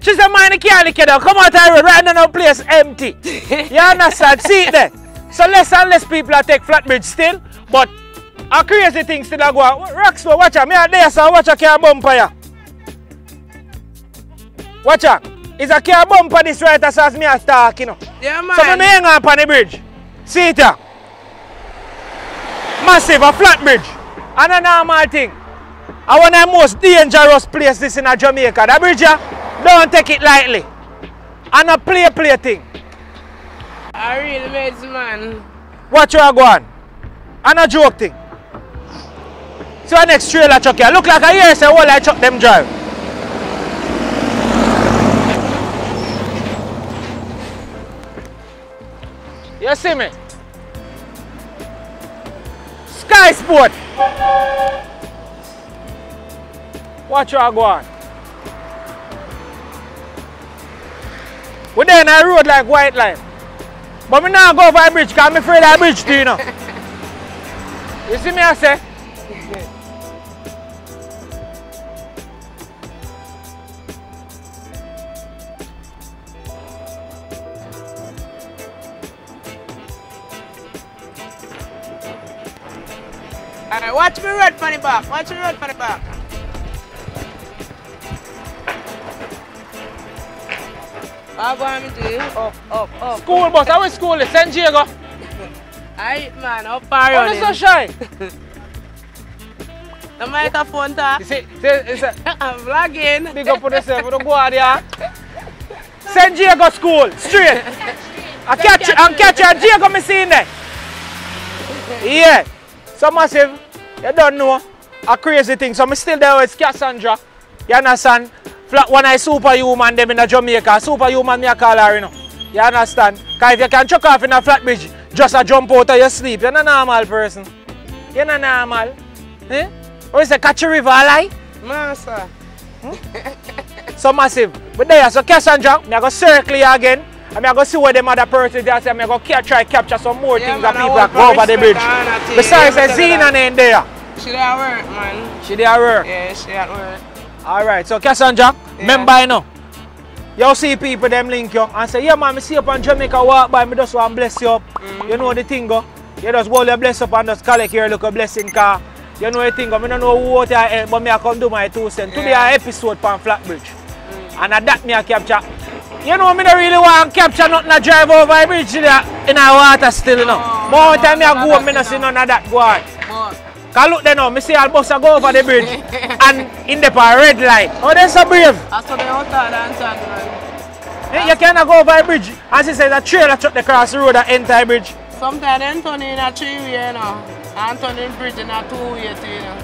She said, mind the candy kid, come out of the road, right now the place empty. You understand? See it there. So less and less people take Flatbridge still, but a crazy thing still go on. Rockstar, watch out. Me and there, so watch a car bumper. Watch out. It's a car bumper this right as me a talk, you know. Yeah, man. So I hang up on the bridge. See it there. Massive, a Flatbridge. And a normal thing. And one of the most dangerous places in Jamaica, the bridge. Don't take it lightly. And a play thing. A real meds man. What you are going? And a joke thing. See what next trailer chuck here. Look like a year say while I chuck them drive. You see me? Sky Sport. What you are going? We're there in a road like white line. But me now go by bridge because I'm afraid of bridge too, you know. You see me I say? Alright, watch me run for the back. Watch me run for the back. What am I going to do? Up. School bus. How is school? San Diego. Alright, man. How far are you? I'm not so shy. I'm not a phone talk. I'm vlogging. Big up for yourself. Don't go out there. San Diego school. Straight. I'm catching Diego. I'm seeing that. Yeah. So massive, you don't know a crazy thing. So I'm still there with Cassandra. You understand? Flat one eye superhuman them in the Jamaica. Superhuman me a call her, you know. You understand? Because if you can chuck off in a flat bridge, just a jump out of your sleep. You're not a normal person. You're not normal. Eh? Or is it catch a river lie? Master. Hmm? So massive. But there, so Cassandra, I'm gonna circle you again. I'm going to see where them other persons are. I'm going to try to capture some more things that people that go over the bridge. Besides, I seen her name there. She did at work, man. She did at work? Yeah, she at work. Alright, so Cassandra, remember you know. You see people them link you and say, yeah man, I see you up on Jamaica Walk By, I just want to bless you up. You know the thing go. You just hold your bless up and just collect here, look a blessing car. You know the thing go. I don't know who out there help, but I come do my 2 cents. Today I episode from Flat Bridge. And at that, I capture. You know, I don't really want to capture nothing to drive over the bridge in the water still. No. More time I go, I don't see none of that go on. Because look there now, I see all bus go over the bridge and in the red light. Oh, they're so brave. That's what they want to do. You can't go over the bridge and see a trailer truck across the road and enter the bridge. Sometimes they turn in a 3-way, you know. And turn in the bridge in a 2-way, you know.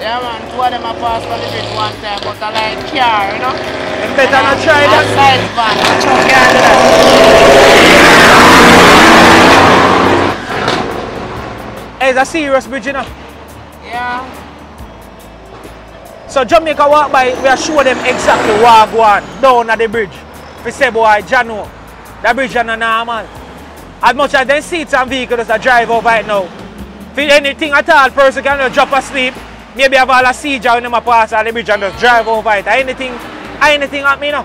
Yeah man, two of them are passed for the bridge one time, but I like car, you know? You better not try that. Size van, can't do that. Hey, it's a serious bridge, you know? Yeah. So Jamaica Walk By, we are showing them exactly what go on down at the bridge. We say, boy, Jano, that bridge is not normal. As much as them seats and vehicles that drive over right now, if anything at all, person can just drop asleep. Maybe I have all a siege when I pass on the bridge and just drive over it. Anything at me now.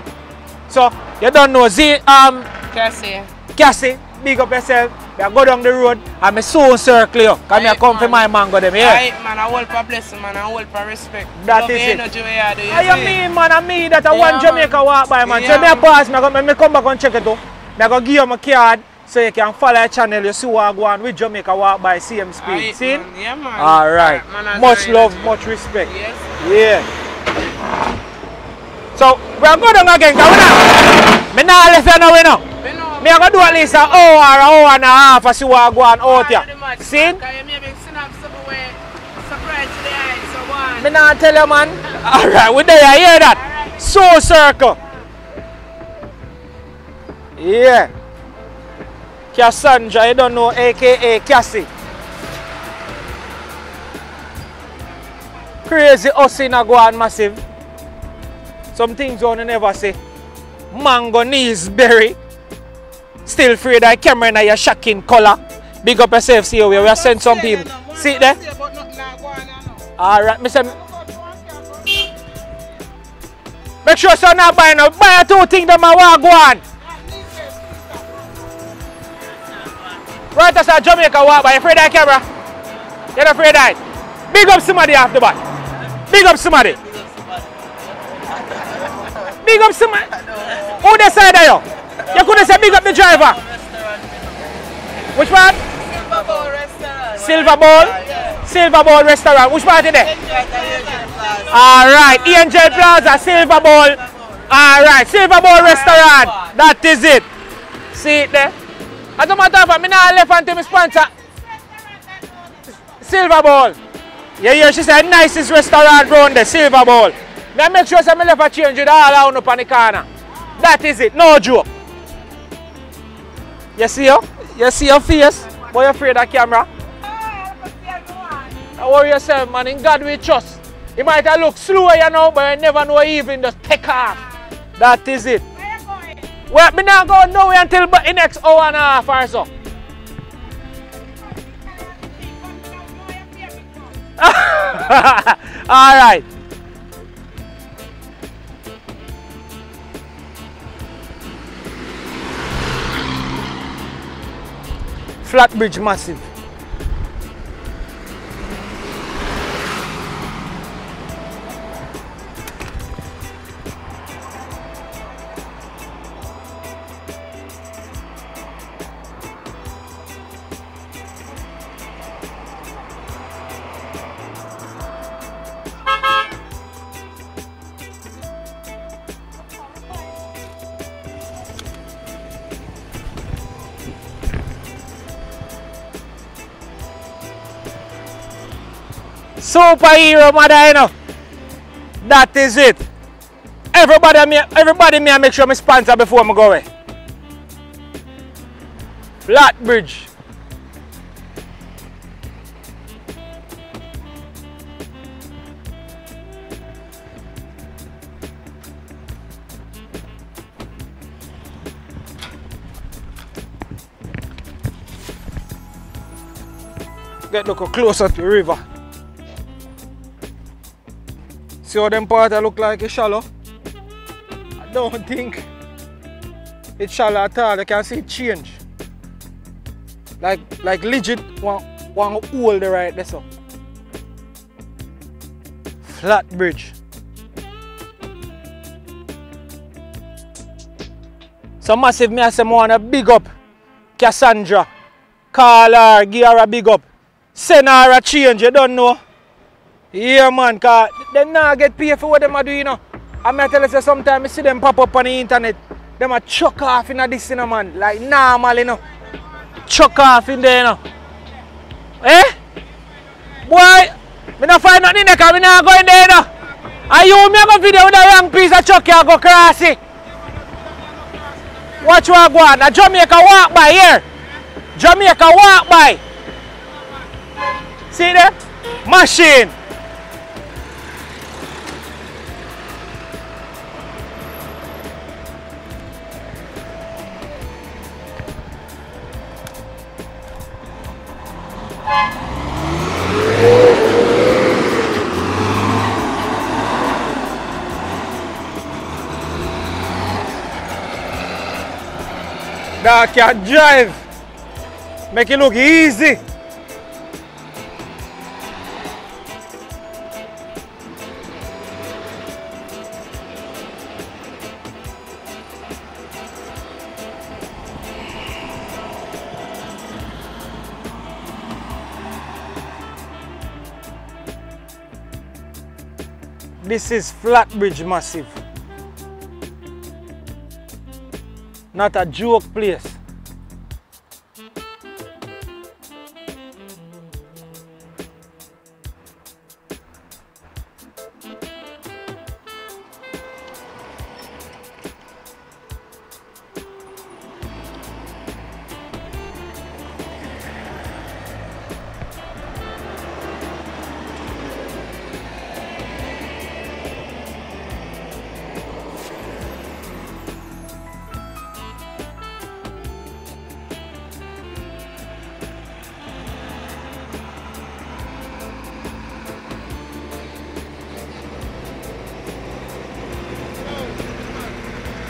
So, you don't know. Cassie, big up yourself. I go down the road and I soon circle you. Because I come for my mango them, yeah? Right, man. I hold for blessing, man. I hold for respect. That is it. I mean, man. I mean that I want Jamaica Walk By, man. So, I pass, I come back and check it out. I go give you my card. So you can follow your channel, you see what I go on with Jamaica Walk By CM Speed. See? Yeah, man. Alright. Much love, much respect. Yes. Yeah. So, we are going down again, because we not. Me not left here now, we know. Me are going to do at least an hour and a half to see what I go on out here. See? Me not tell you, man. Alright, we there, you hear that? Right. So circle. Yeah. Cassandra, you don't know, aka Cassie. Crazy hussy na go on massive. Some things you never see. Mango knees berry. Still free that camera in your shocking colour. Big up yourself, see where we are sending some people. See it there? Alright, Mr. Make sure you're not buying up. Buy two things that I want go on. Right outside Jamaica Walk By, you afraid of that camera? You're not afraid of that? Big up somebody off the bat. Big up somebody. Big up somebody. Who the side of you? You couldn't say big up the driver. Which part? Silver Bowl Restaurant. Silver Bowl? Yeah. Silver Bowl Restaurant. Which part is it? Alright, Angel Plaza, Silver Bowl. Alright, Silver Bowl Restaurant. That is it. See it there? As a matter of fact, I not left until my sponsor. Silver Bowl. Yeah, she said nicest restaurant round there, Silver Bowl. I make sure I left a change it all around up on the corner. That is it, no joke. You see her? You see her face? But you afraid of camera? Don't worry yourself, man. In God we trust. You might have looked slow, you know, but you never know even just take off. That is it. Well, I'm not going nowhere until the next hour and a half or so. Alright. Flat Bridge massive. Superhero mother, you know. That is it. Everybody, make sure I sponsor before I go away. Flat Bridge. Get look closer to the river. See how them part look like it's shallow? I don't think it's shallow at all. I can see it change. Like legit one hole there right there. So. Flat Bridge. So massive me as I want a big up. Cassandra. Call her, give her a big up. Send her a change, you don't know. Yeah man, cause they not get paid for what they do, you know. I'm gonna tell you sometimes I see them pop up on the internet. Them a chuck off in this, you know, man. Like normal, you know. Chuck off in there, you know. Eh? Boy, I don't find nothing in there because I'm not going there, you know. And you make a video with a wrong piece of chuck, you go crazy. Watch what I go on. A Jamaica Walk By here. Jamaica Walk By. See there? Machine. That can drive. Make it look easy. This is Flat Bridge Massive. Not a joke place.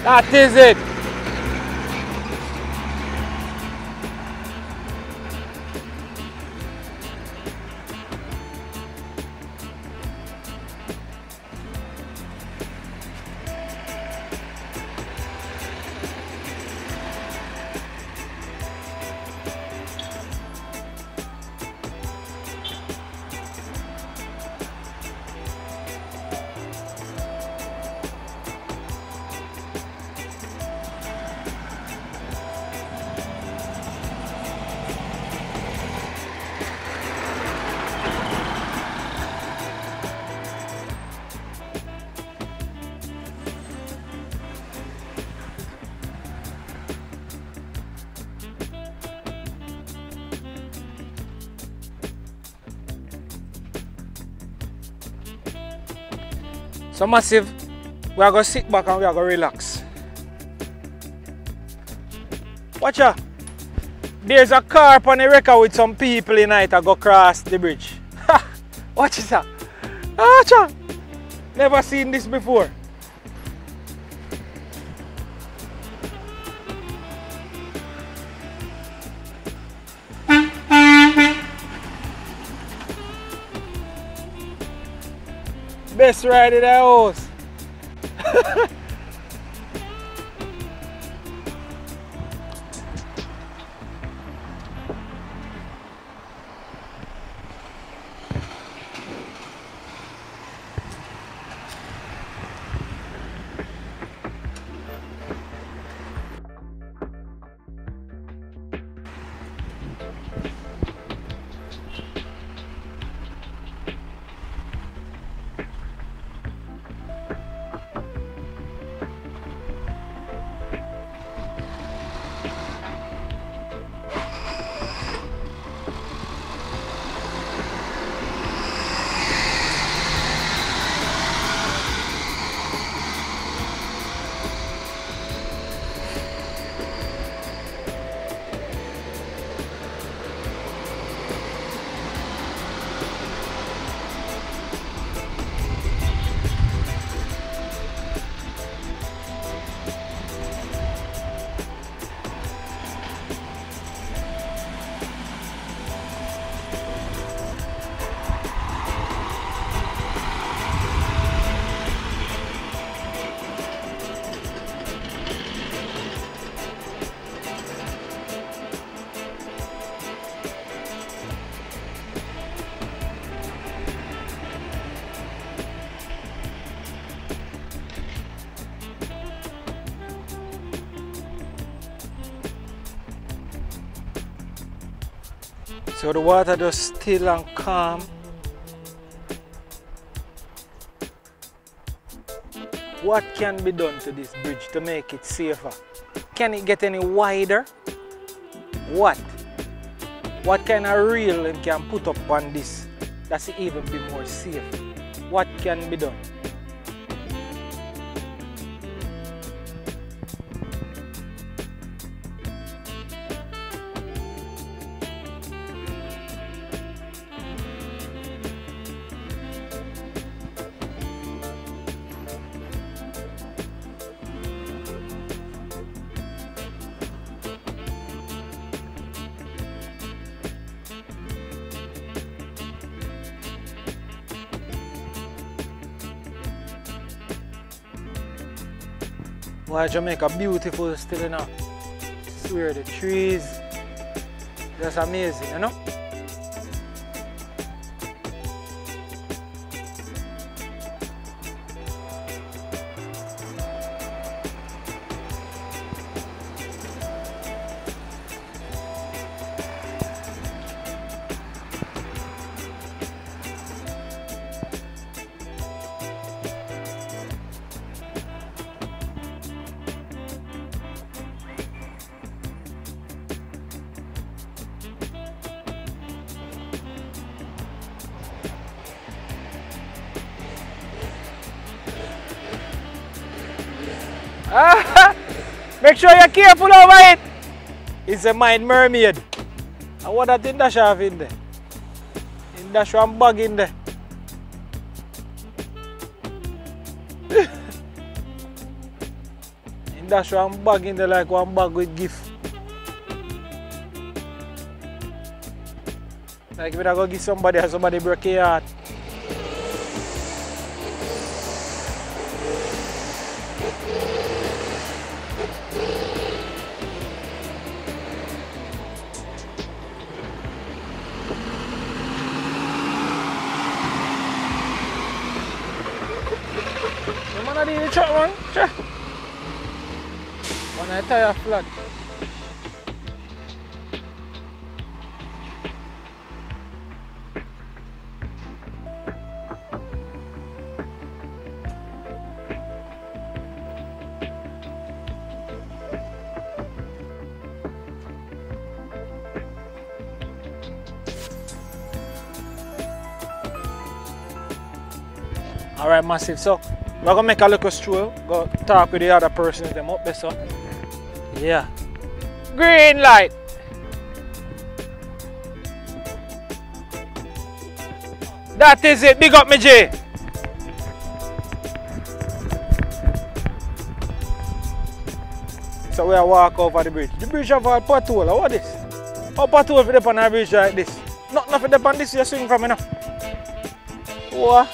That is it. So massive, we are going to sit back and we are going to relax. Watch out. There's a car on the wrecker with some people in it that go across the bridge. Watch it, sir. Watch out. Never seen this before. Best ride in the house. So the water just still and calm. What can be done to this bridge to make it safer? Can it get any wider? What kind of rail they can put up on this that's even be more safe? What can be done? Why Jamaica beautiful still, you know. Swear the trees, that's amazing, you know. Make sure you're careful over it. It's a mine mermaid. And what that in dash have in there? In dash one bug in there. In dash one bug in there like one bug with gift. Like if I go give somebody and somebody break your heart. Tire flat. All right, massive. So we're gonna make a little stroll. Go talk with the other person. Them up better. Yeah. Green light. That is it. Big up, me J. So we are walk over the bridge. The bridge have a pothole. What is this? How pothole for the on a bridge like this? Not nothing for the on this you swing from enough. What?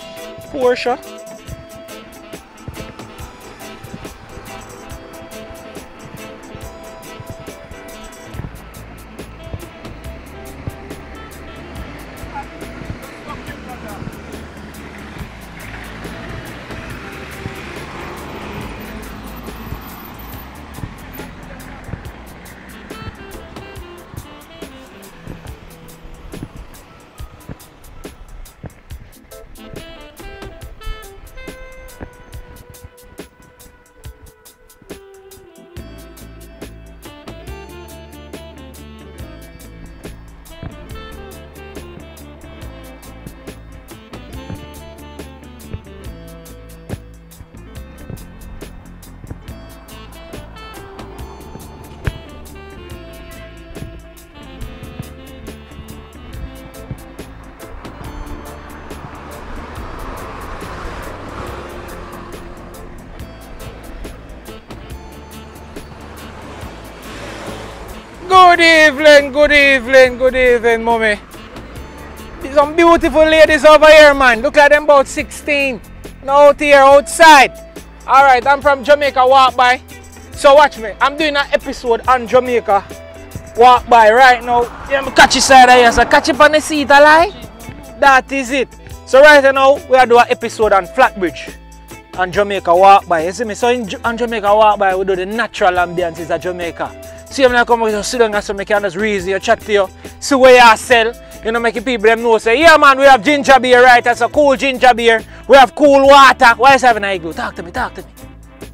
Porsche. Good evening, mommy. Some beautiful ladies over here, man. Look at them, about 16. Now out here, outside. All right, I'm from Jamaica Walk By. So watch me. I'm doing an episode on Jamaica Walk By right now. Yeah, I'm catch you side of here, so catch up on the seat, a lie. That is it. So right now, we are doing an episode on Flat Bridge and Jamaica Walk By. You see me? So on Jamaica Walk By, we do the natural ambiances of Jamaica. See them now come with sit down and so make you just raise you, chat to you. See where you sell. You know, make people them know, say, yeah man, we have ginger beer, right? That's a cool ginger beer. We have cool water. Why is having an igloo? Talk to me.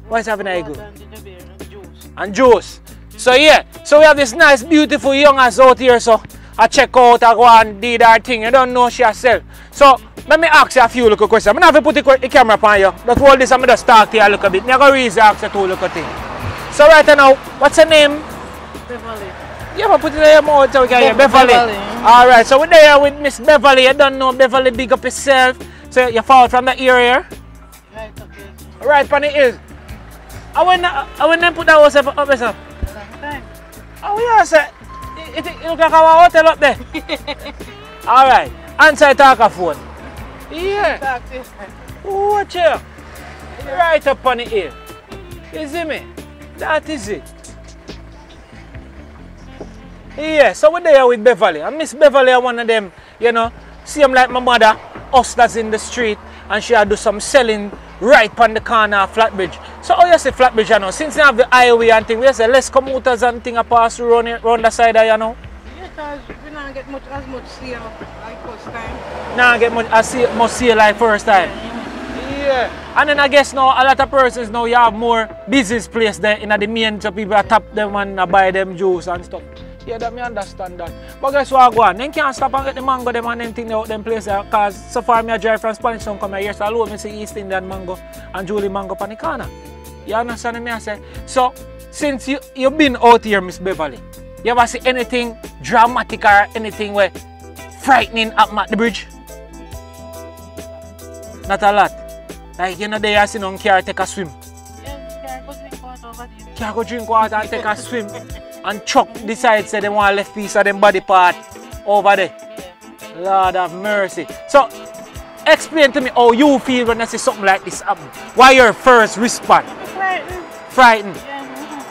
Why is having an igloo? And juice. So yeah, so we have this nice beautiful young ass out here, so I check out, I go and do that thing. You don't know she herself. So let me ask you a few little questions. I'm not going to put the camera on you. That's all this, I'm just talk to you a little bit. I'm going to really ask you two little things. So right now, what's your name? Beverly. You ever put it in your mouth so we can hear Beverly? Alright, so we're there with Miss Beverly. You don't know Beverly, big up yourself. So you fall from the area? Right up here. Right on the hill. I wouldn't put that house up yourself. Time. Oh yeah, sir. It looks like our hotel up there. Alright, answer the phone. Yeah. Watch here. Right up on the hill. You see me? That is it. Yeah, so we're there with Beverly. And Miss Beverly are one of them, you know, see them like my mother, hustlers in the street, and she'll do some selling right on the corner of Flat Bridge. So how you say Flat Bridge, you know? Since you have the highway and thing, we say less commuters and thing pass around the side of you know? Yeah, because we don't get as much sale like first time. Don't get as much sale like first time. Yeah. And then I guess now a lot of persons now you have more business place there in the main, so people tap them and buy them juice and stuff. Yeah, that me understand that. But guess what I go on? They can't stop and get the mango them and them thing out them place because so far me I drive from Spanish Town come here, so I love me see East Indian mango and Julie mango on the corner. You understand me I say? So since you've been out here, Miss Beverly, you ever see anything dramatic or anything where frightening up at the bridge? Not a lot. Like you know there you see no care take a swim. Yeah, we can go drink water over there. Can go drink water and take a swim. And Chuck decides they want a left piece of them body part over there. Yeah. Lord have mercy. So, explain to me how you feel when I see something like this happen. Why your first response? Frightened. Yeah.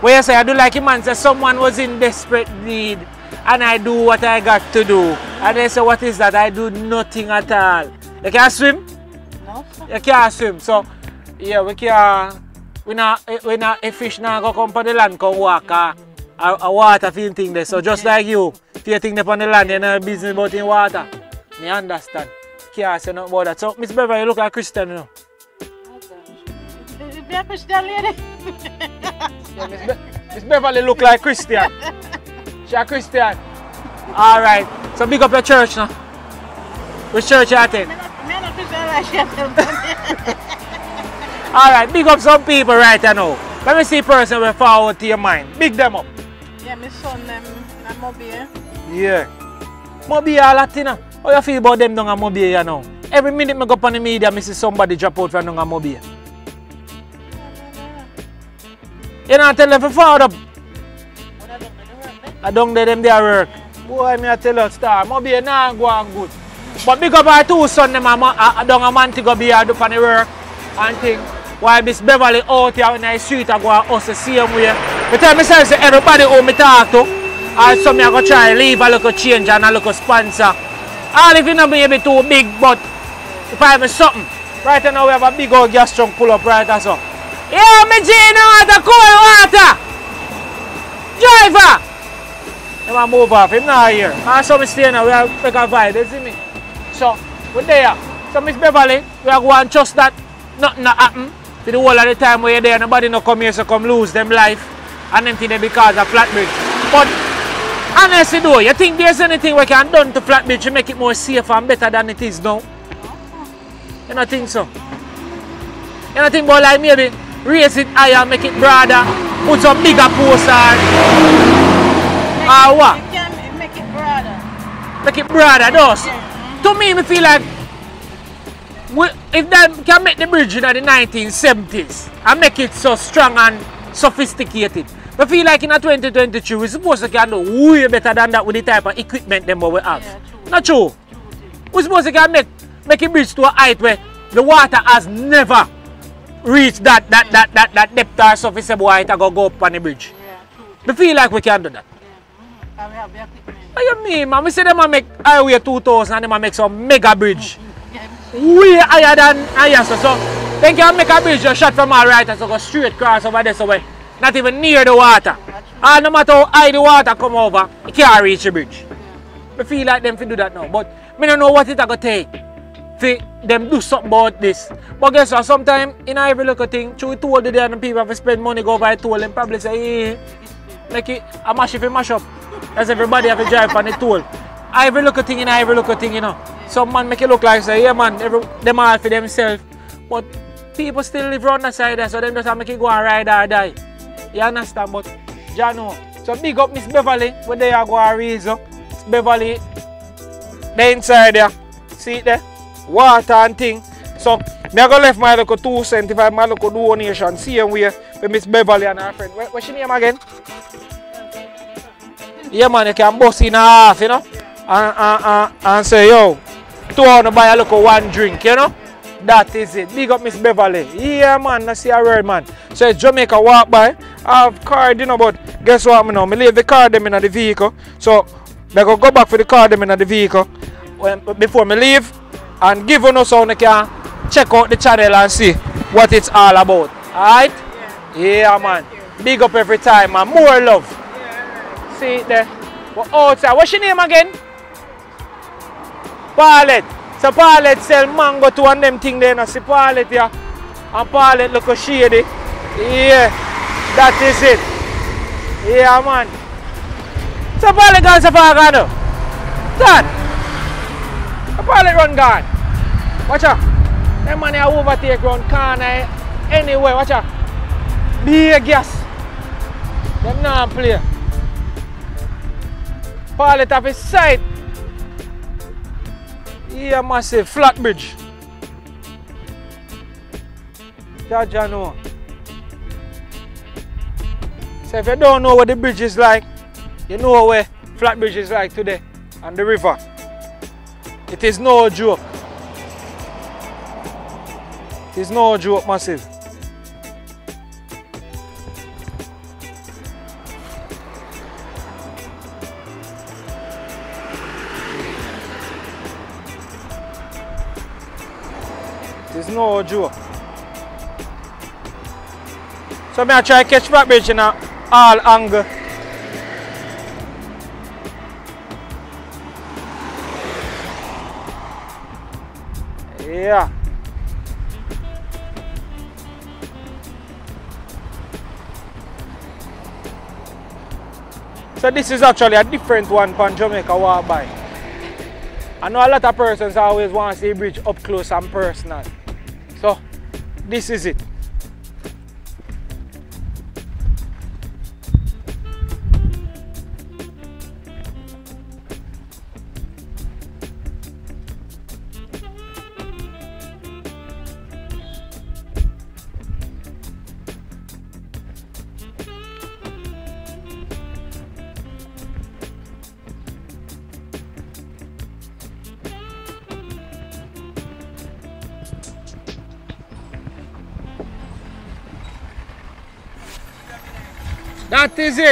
Where you say, I do like him and say, someone was in desperate need and I do what I got to do. And they say, what is that? I do nothing at all. You can't swim? No. You can't swim. So, yeah, we can't. When a fish now go come on the land, come walk a water field thing there. So just like you, if you think on the land, you know business about in water. Me understand. Can't say nothing about that. So Miss Beverly, you look like Christian, you know. You be a Christian lady. Miss Beverly look like Christian. She a Christian. Alright. So big up your church now. Which church you attend? Alright, big up some people right now. Let me see a person will fall out to your mind. Big them up. Yeah, my son and Mobie. Yeah. Mobie are Latina. How you feel about them down at Mobie you know? Every minute I go up on the media, I see somebody drop out from down at Mobie. You know, I tell them to fall up. I don't let them their work. Boy, I tell you, star. Mobie not going good. But big up our two sons down at Montego Bay do for the work. And think why Miss Beverly out here in the street I go us the same way. But tell myself say everybody who I talk to, and some I go try leave a little change and a little sponsor. All if you know maybe too big, but if I have something, right now we have a big old gas trunk pull up right as so. Yeah, me Gina water, cold water. Driver! Let me move off, him not here. And so we stay now, we have make a vibe, you see me? So we're there. So Miss Beverly, we are going to trust that. Nothing not happen. For the whole of the time where you're there, nobody no come here so come lose them life and them thing because of Flat Bridge. But honestly though, you think there's anything we can done to Flat Bridge to make it more safer and better than it is now? You don't think so? You don't think about like maybe raise it higher, make it broader, put some bigger posts on? Or what? You can make it broader. Make it broader, does? Yeah. To me, I feel like if they can make the bridge in the 1970s and make it so strong and sophisticated, I feel like in 2023 we're supposed to can do way better than that with the type of equipment them we have. Yeah, true. Not true. We're supposed to can make a bridge to a height where the water has never reached that depth or serviceable height to go up on the bridge. Yeah, I feel like we can do that. Yeah. We have the equipment. What do you mean, man? We say they make Highway 2000 and they make some mega bridge. Way higher than higher, so they can make a bridge just shot from all right and so go straight across over there, so we're not even near the water. And no matter how high the water come over, it can't reach the bridge. I feel like them to do that now. But I don't know what it's going to take for them do something about this. But guess what? Sometimes, in every little thing, through the toll today, and people have to spend money, go by toll, and probably say, hey, like it, I mash if you mash up. As everybody have to drive on the toll. Every little thing, in every little thing, you know. Some man make it look like, say, yeah, man, them all for themselves. But people still live around the side there, so them just have to make it go and ride or die. You understand? But Jano, so big up Miss Beverly, where they are going to raise up. Miss Beverly, the inside there, see it there? Water and thing. So, I go left my local 275, my local donation, same way with Miss Beverly and her friend. What's your name again? Yeah, man, you can bust in half, you know? And say, yo, 200 buy a local one drink, you know? That is it. Big up Miss Beverly. Yeah, man, I see a word, man. So it's Jamaica Walk By. I have card, you know, but guess what, man? I leave the card them in the vehicle. So I go back for the card them in the vehicle before I leave and give you no so you can check out the channel and see what it's all about. Alright? Yeah, man. Big up every time, man. More love. Yeah. See it there. We're outside. What's your name again? Paulette. So Paulette sell mango too and them thing there. See Paulette here. And Paulette look shady. Yeah. That is it. Yeah, man. So Paulette gone so far gone now. Dad. Paulette run gone. Watch out. Them man here overtake round corner anywhere. Watch out. Big gas. Them not play. Paulette have his sight. Yeah, massive Flat Bridge. That you know. So if you don't know what the bridge is like, you know where Flat Bridge is like today and the river. It is no joke. It is no joke, massive. No joke. So I try to catch Flat Bridge in all angle. Yeah. So this is actually a different one from Jamaica Walk By. I know a lot of persons always want to see bridge up close and personal. So, this is it. That is it.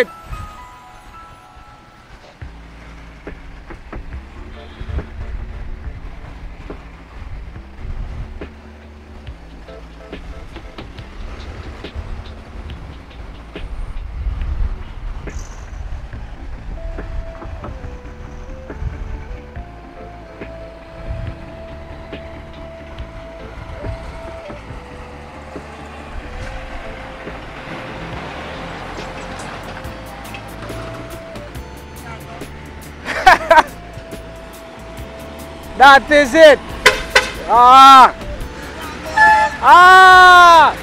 That is it. Ah. Ah.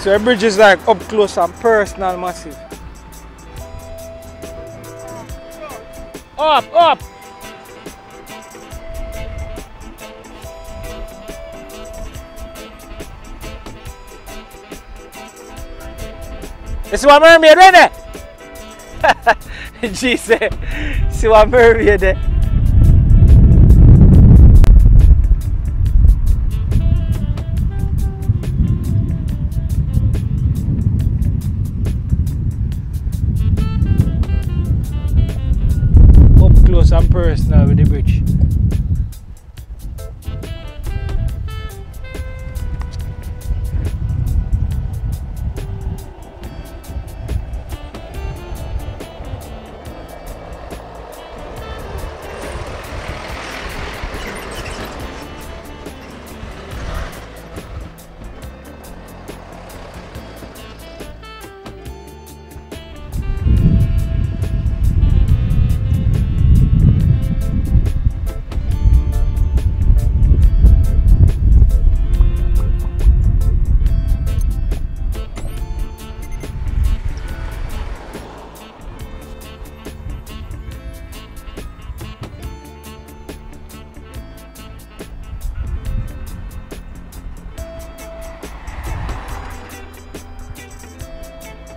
So a bridge is like up close and personal, massive. Up, up. You see what mermaid right there? Jesus, see what mermaid there? Up close and personal with the bridge.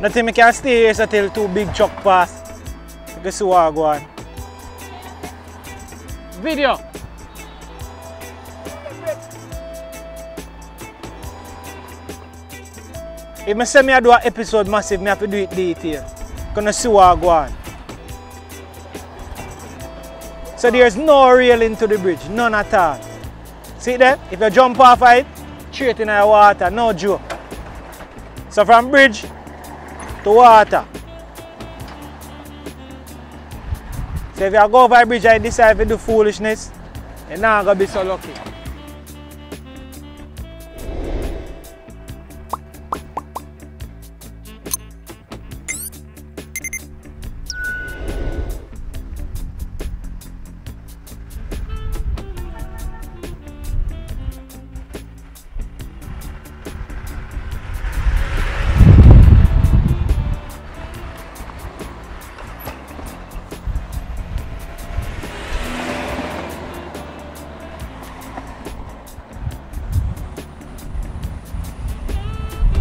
Nothing we can stay here until two big truck pass. This is what I'm going. Video. If I say I do an episode massive, I have to do it detail. I'm going to see what I'm going. So there's no railing to the bridge, none at all. See there? If you jump off of it, straight in the water, no joke. So from bridge to water. So if you go over the bridge and decide to do foolishness, you're not going to be so lucky.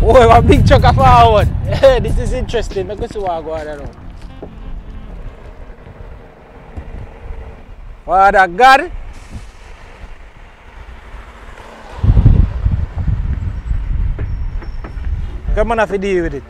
Oh, a big truck forward. This is interesting. Let me see what I go around. What a god! Come on, I have to deal with it.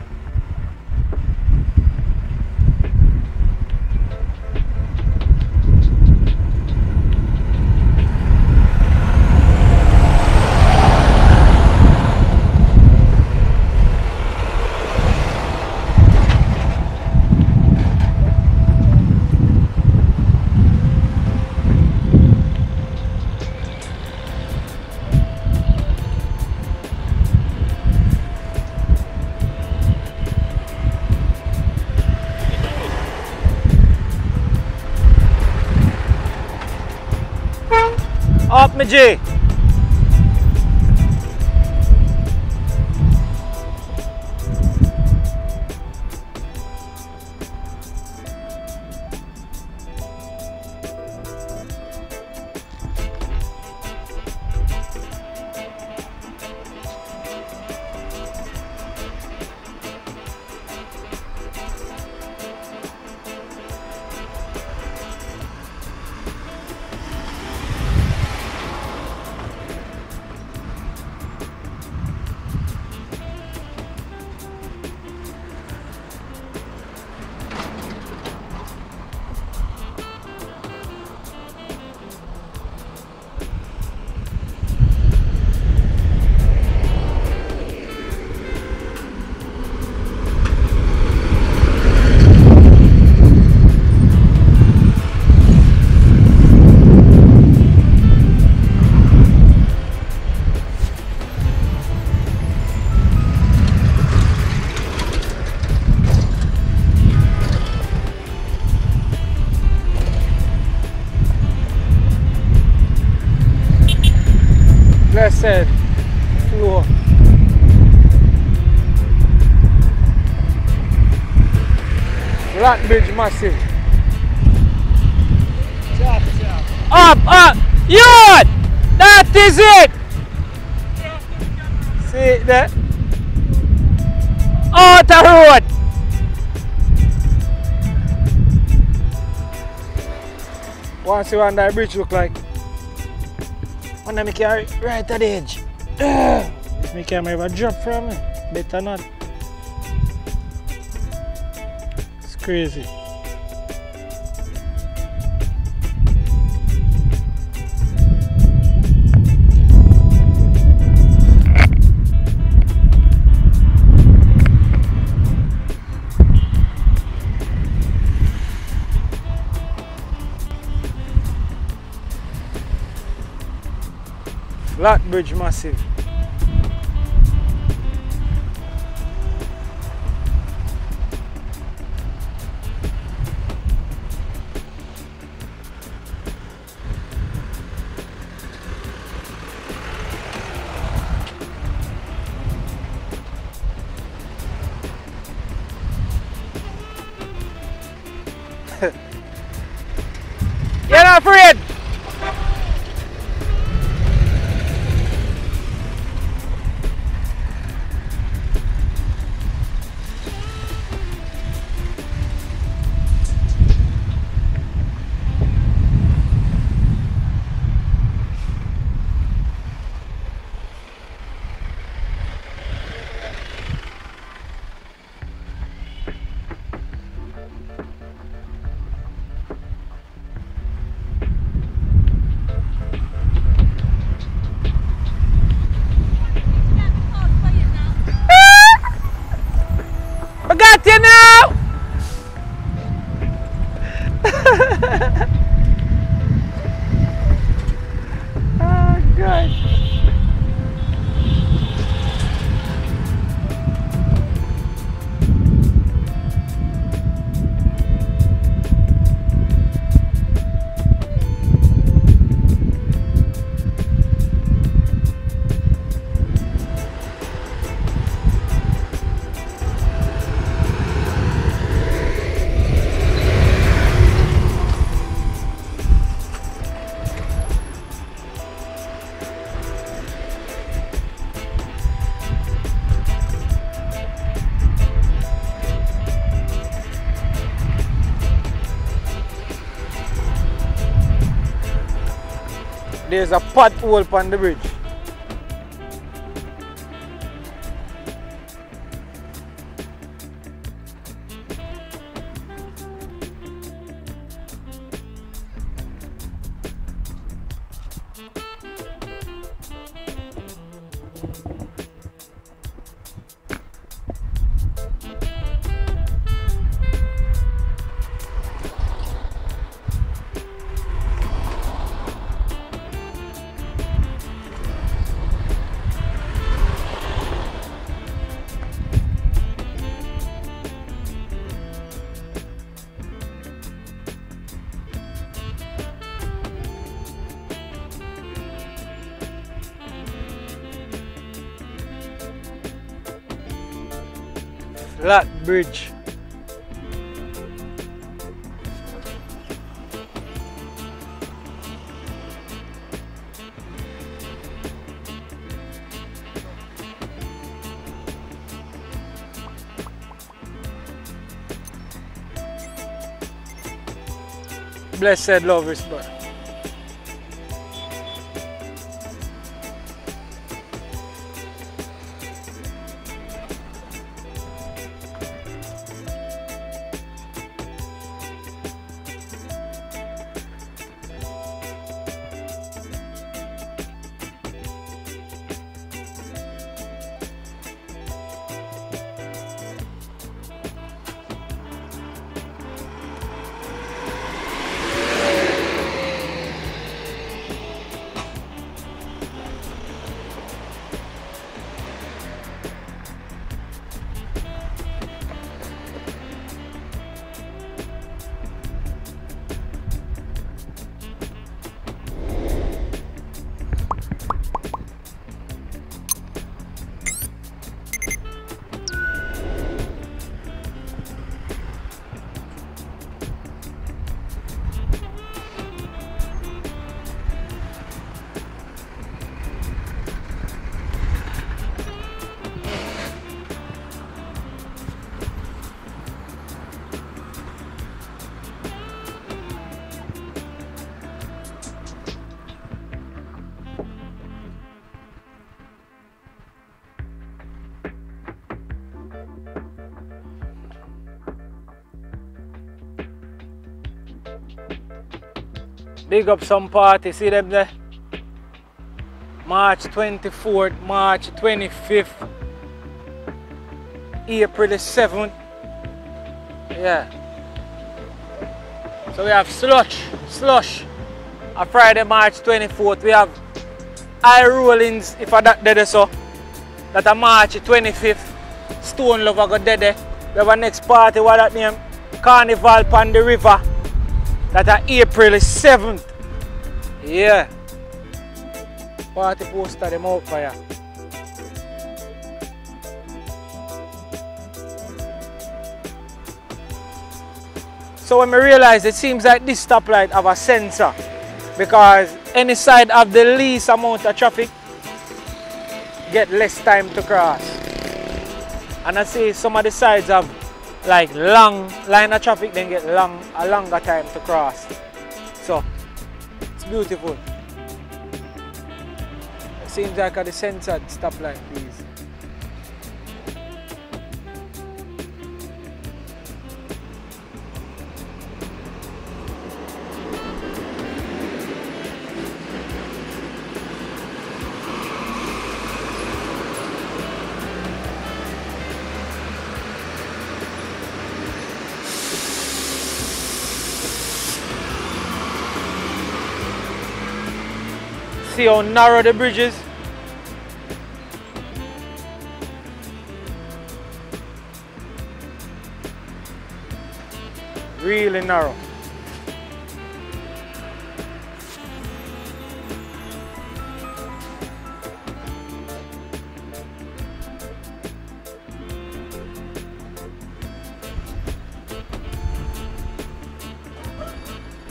Up, my G. Said floor. Flat Bridge massive. Up, yard! That is it! See that? Outer road! Want to see what that bridge look like? And then I carry right at the edge. If my camera ever drop from me, better not. It's crazy. Flat Bridge massive. You're not afraid. Oh gosh. There's a pothole on the bridge. Flat Bridge. Blessed love is born. Big up some party, see them there? March 24th, March 25th, April the 7th. Yeah. So we have slush. On Friday, March 24th, we have Eye Rollings, if I that dead so. That on March 25th, Stone Lover go dead there. We have our next party, what that name? Carnival Pon the River. That's April 7th. Yeah. Party poster them out for you. So when I realized it seems like this stoplight have a sensor, because any side of the least amount of traffic get less time to cross. And I see some of the sides have like long line of traffic, then get a longer time to cross. So it's beautiful. It seems like a censored stoplight, please. see how narrow the bridge is. Really narrow.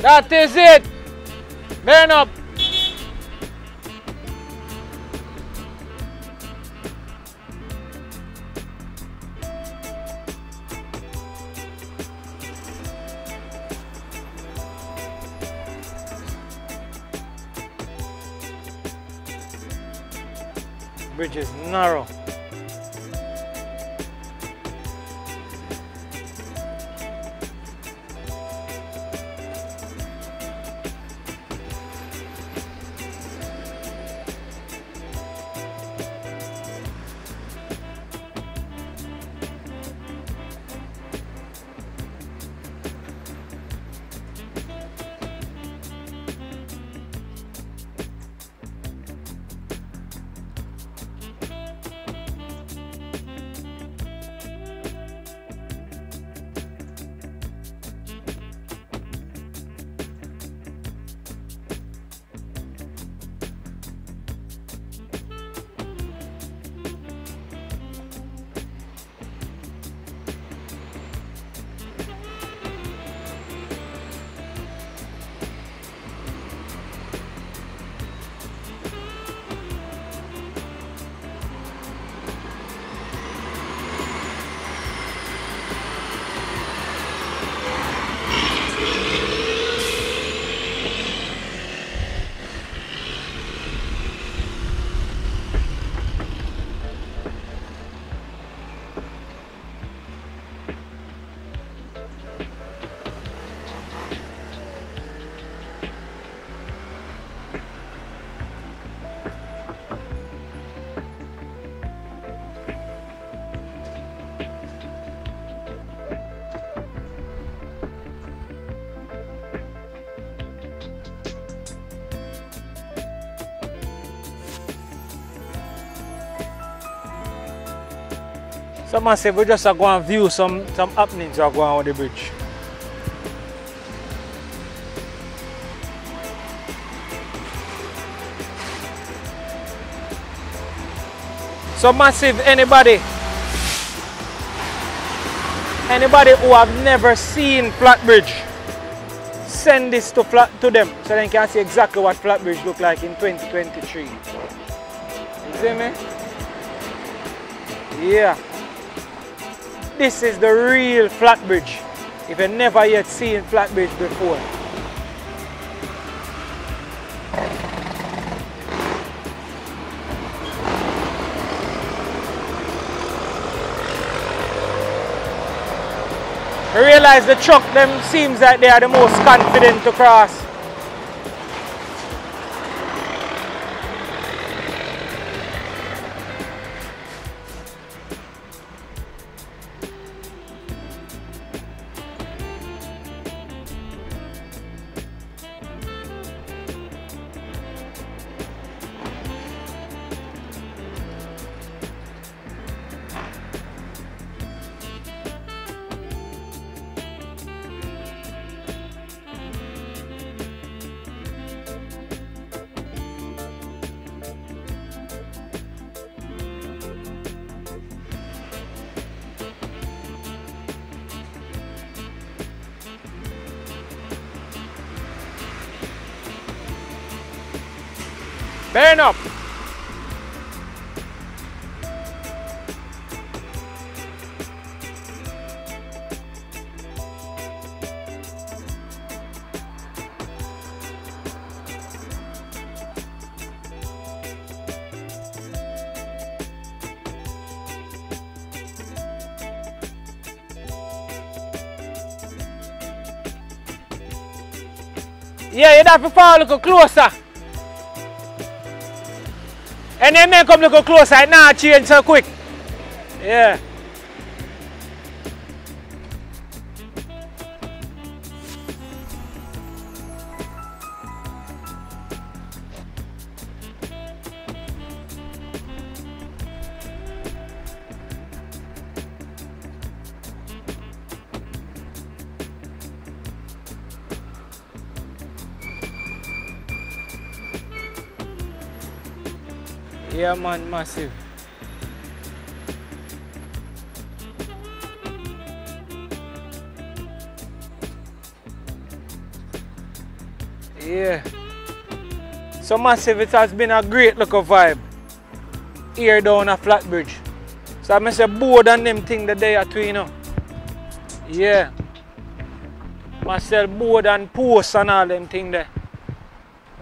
That is it. Man up. Bridge is narrow. So massive, we just go and view some happenings are going on with the bridge. So massive, anybody who have never seen Flat Bridge, send this to them so they can see exactly what Flat Bridge look like in 2023. You see me? Yeah. This is the real Flat Bridge, if you've never yet seen Flat Bridge before. I realize the truck them seems like they are the most confident to cross. Bearing up. Yeah, you'd have to follow a little closer. And then they come a little closer, it now change so quick. Yeah. Yeah man, massive. Yeah. So massive, it has been a great look of vibe here down at Flat Bridge. So I say board and them thing the day at we, you know. Yeah. I sell board and post and all them thing there.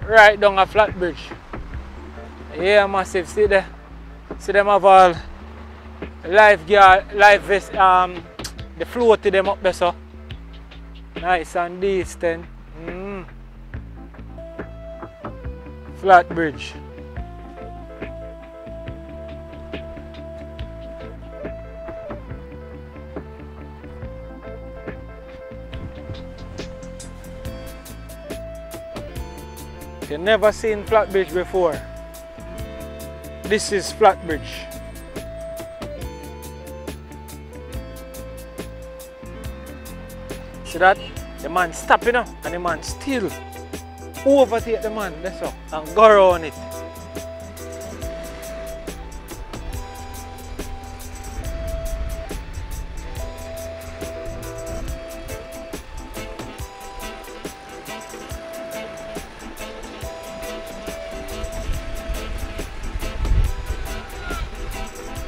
Right down at Flat Bridge. Yeah, massive. See there. See them have all life gear, life vest, the float to them up there, so. Nice and decent. Flat Bridge. You never seen Flat Bridge before. This is Flat Bridge. See that? The man stopping up and the man still overtake the man, that's all, and go around it.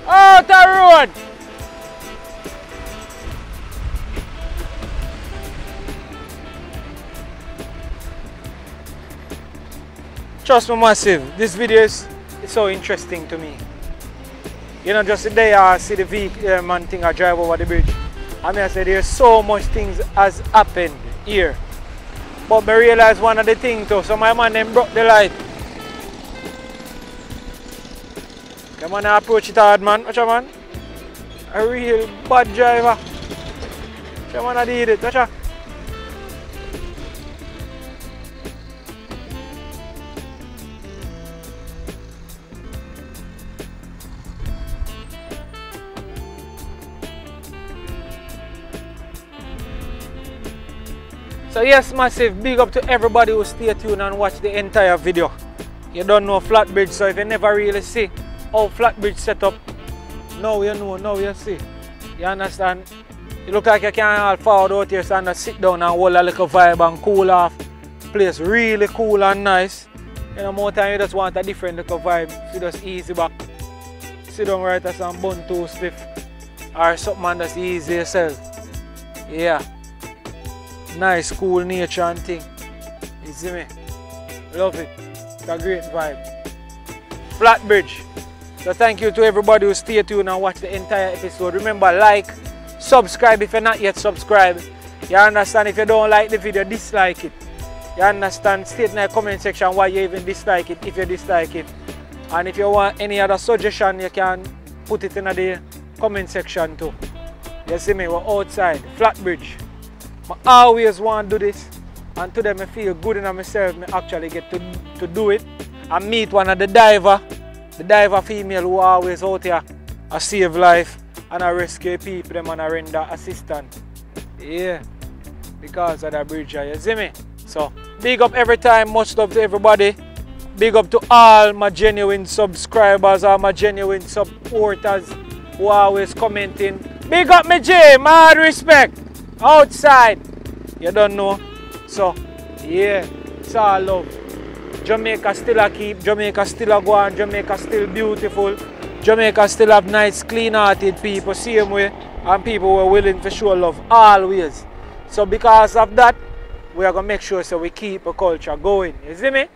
Out the road! Trust me, massive. This video is so interesting to me. You know, just today I see the vehicle and thing, I drive over the bridge. I mean, I say there's so much things has happened here. But I realize one of the things though, so my man then broke the light. Come on, I approach it hard, man. Watch out, man. A real bad driver. Watch out, man, I did it. Watch out. So yes, massive, big up to everybody who stay tuned and watch the entire video. You don't know Flat Bridge, so if you never really see how Flat Bridge set up, now you know, now you see. You understand? It look like you can't all forward out here, so sit down and hold a little vibe and cool off. Place really cool and nice. You know, more time you just want a different little vibe, so just easy back. Sit down right at some bun too stiff or something that's easy yourself. Yeah. Nice, cool nature and thing. You see me? Love it. It's a great vibe. Flat Bridge. So thank you to everybody who stay tuned and watch the entire episode. Remember, like, subscribe if you're not yet subscribed. You understand? If you don't like the video, dislike it. You understand? State in the comment section why you even dislike it, if you dislike it. And if you want any other suggestion, you can put it in the comment section too. You see me? We're outside. Flat Bridge. I always want to do this, and today I feel good in myself. I actually get to do it. I meet one of the diver female who always out here. I save life and I rescue people and I render assistance. Yeah, because of the bridge, you see me? So, big up every time, much love to everybody. Big up to all my genuine subscribers, all my genuine supporters who always commenting. Big up me J, mad respect. Outside, you don't know, so yeah, it's all love. Jamaica still a keep, Jamaica still a go on, Jamaica still beautiful, Jamaica still have nice clean-hearted people, same way, and people were willing to show love always. So because of that, we are going to make sure so we keep a culture going, you see me?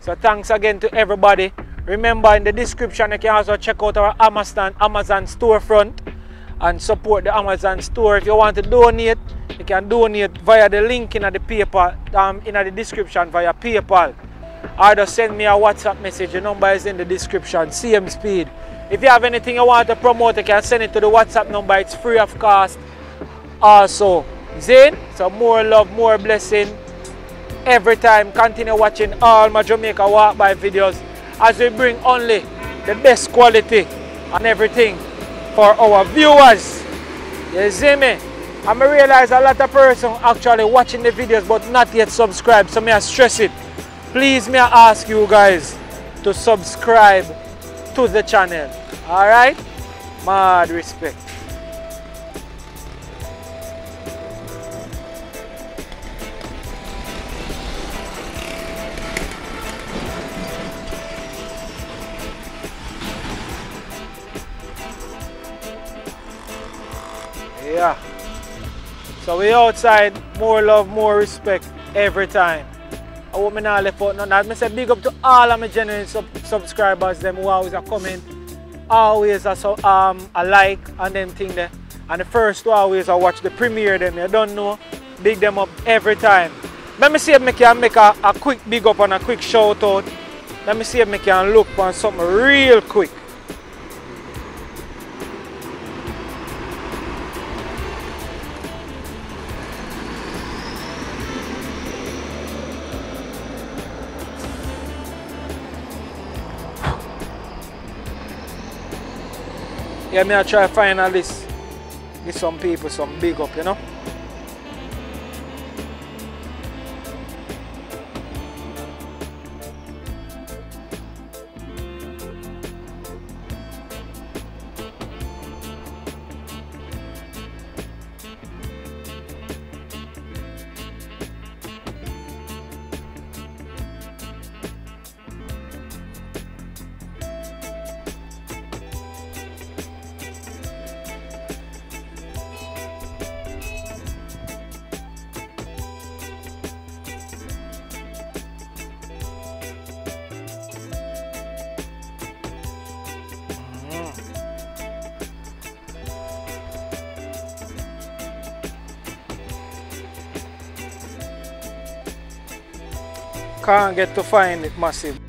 So thanks again to everybody. Remember, in the description you can also check out our Amazon storefront and support the Amazon store. If you want to donate, you can donate via the link in the paper, in the description via PayPal. Or just send me a WhatsApp message. The number is in the description. Same speed. If you have anything you want to promote, you can send it to the WhatsApp number. It's free of cost. Also, Zain, so more love, more blessing. Every time, continue watching all my Jamaica Walk By videos as we bring only the best quality and everything for our viewers. You see me? I realize a lot of persons actually watching the videos but not yet subscribed, so I stress it. Please, I ask you guys to subscribe to the channel. Alright? Mad respect. Yeah. So we outside, more love, more respect every time. I hope I not left out none of that. I say big up to all of my genuine subscribers, them who always a comment, always a like and them thing there. And the first who always a watch the premiere them, you don't know, big them up every time. Let me see if I can make a quick big up and a quick shout out. Let me see if I can look on something real quick. Yeah, me I try to find a list. Give some people some big up, you know. Can't get to find it massive.